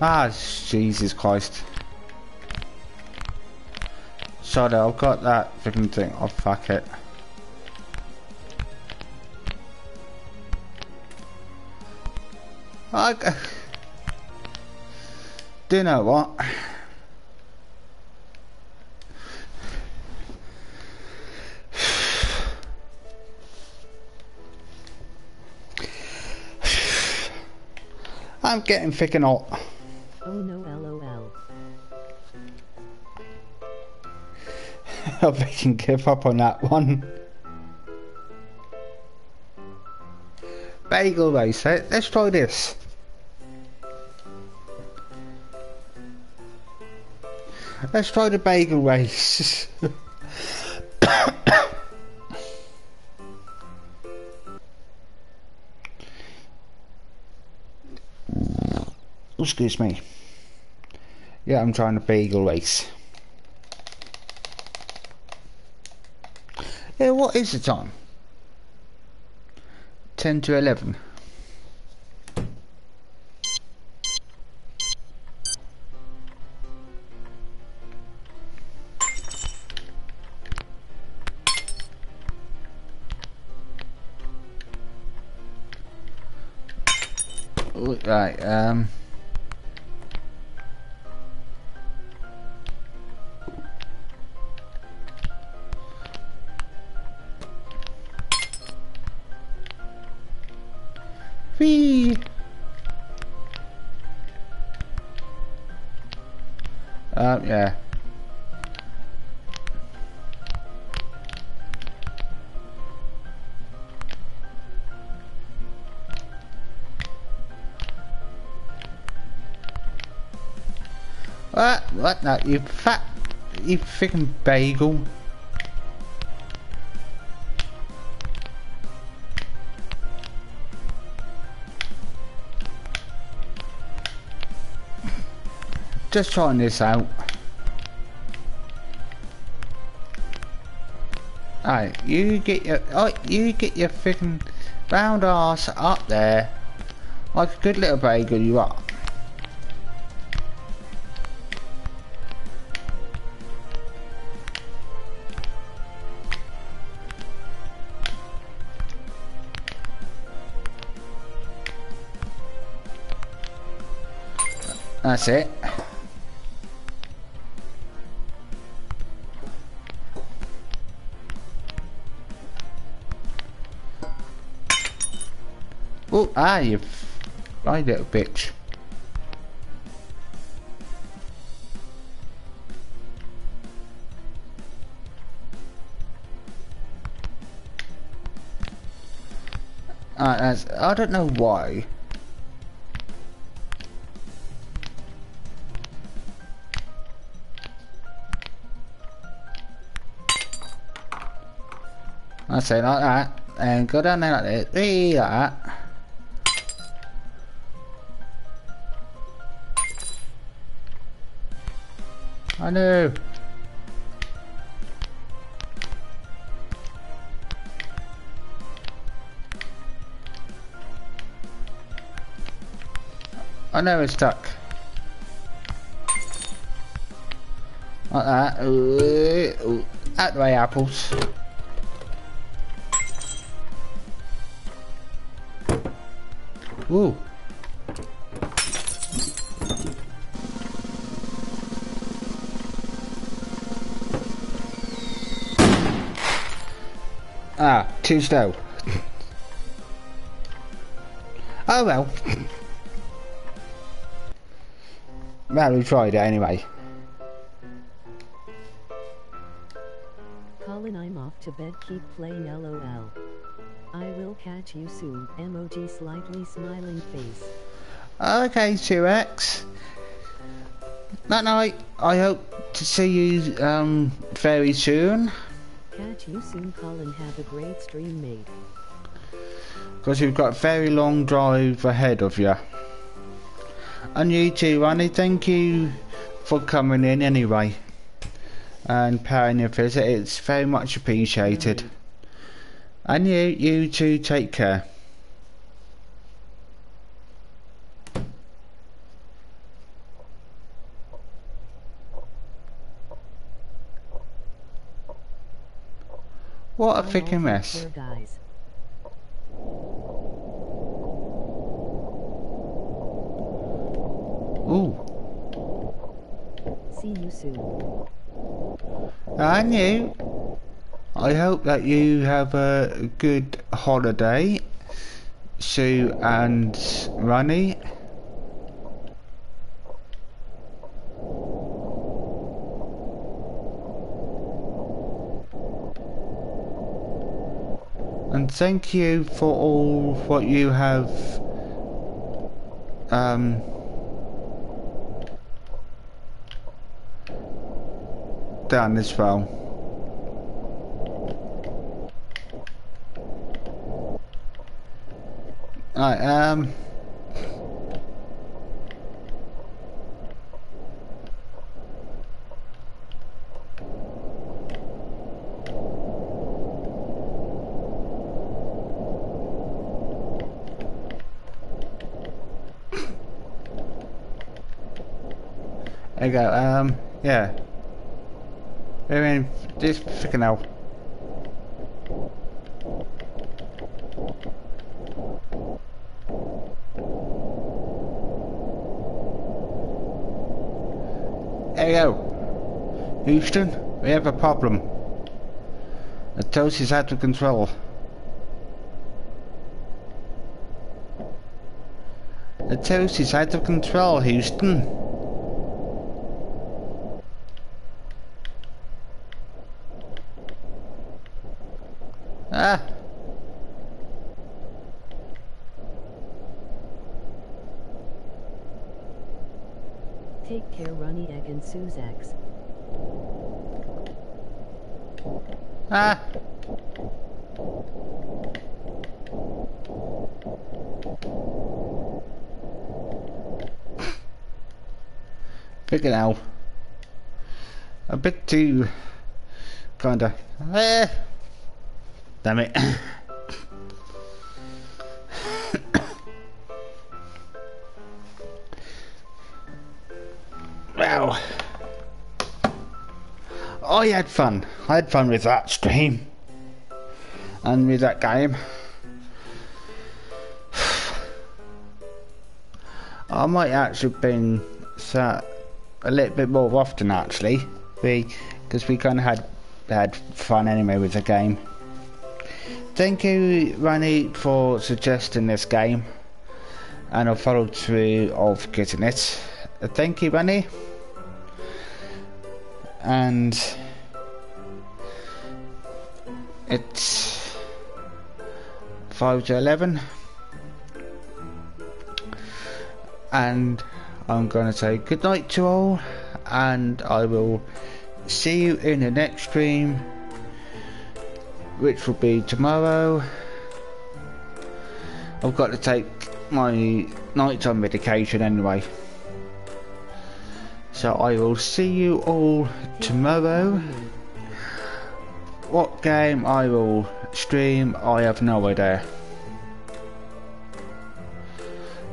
ah, Jesus Christ! Sorry, I've got that freaking thing. Oh, fuck it. I g do you know what? I'm getting thick and hot. Oh no, lol. I hope I can give up on that one. Bagel racer, let's try this. Let's try the bagel race. Excuse me. Yeah, I'm trying a bagel race. Yeah, what is the time? Ten to eleven. Right, um Whee! Um, yeah. What? What? No, you fat, you freaking bagel. Just trying this out. Alright, you get your, oh, you get your freaking round ass up there, like a good little bagel you are. That's it. Oh, ah, you fly little bitch. Ah, that's, I don't know why. I say like that, and go down there like this, like that. I know. I know it's stuck. Like that. Ooh, that way, apples. Ooh. Ah, too slow. Oh well. Well, we tried it anyway. Colin, I'm off to bed. Keep playing, lol. I will catch you soon. M O G slightly smiling face. Okay, two X. That night, I hope to see you um very soon. Catch you soon, Colin. Have a great stream, mate. Because you've got a very long drive ahead of you. And you too, Ronnie. Thank you for coming in anyway. And paying your visit. It's very much appreciated. Hey. And you, you two, take care. What a freaking mess. Ooh. See you soon. And you. I hope that you have a good holiday, Sue and Runny. And thank you for all what you have um, done as well. I am. There you go. Um. Yeah. I mean, just freaking hell. Hello, Houston, we have a problem. The toast is out of control. The toast is out of control, Houston. Ah. Take care, Ronnie Egg and Sussex. Ah. Pick it out. A bit too kinda. Eh. Damn it. Wow. I had fun. I had fun with that stream. And with that game. I might actually have been sat a little bit more often actually. Because we kind of had, had fun anyway with the game. Thank you, Ronnie, for suggesting this game, and I'll follow through of getting it. Thank you, Ronnie, and it's five to eleven, and I'm gonna say good night to all, and I will see you in the next stream, which will be tomorrow. I've got to take my nighttime medication anyway. So I will see you all tomorrow. What game I will stream, I have no idea.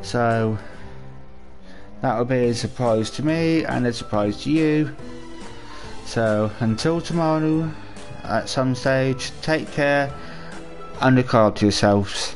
So that will be a surprise to me and a surprise to you. So until tomorrow, at some stage, take care and look after yourselves.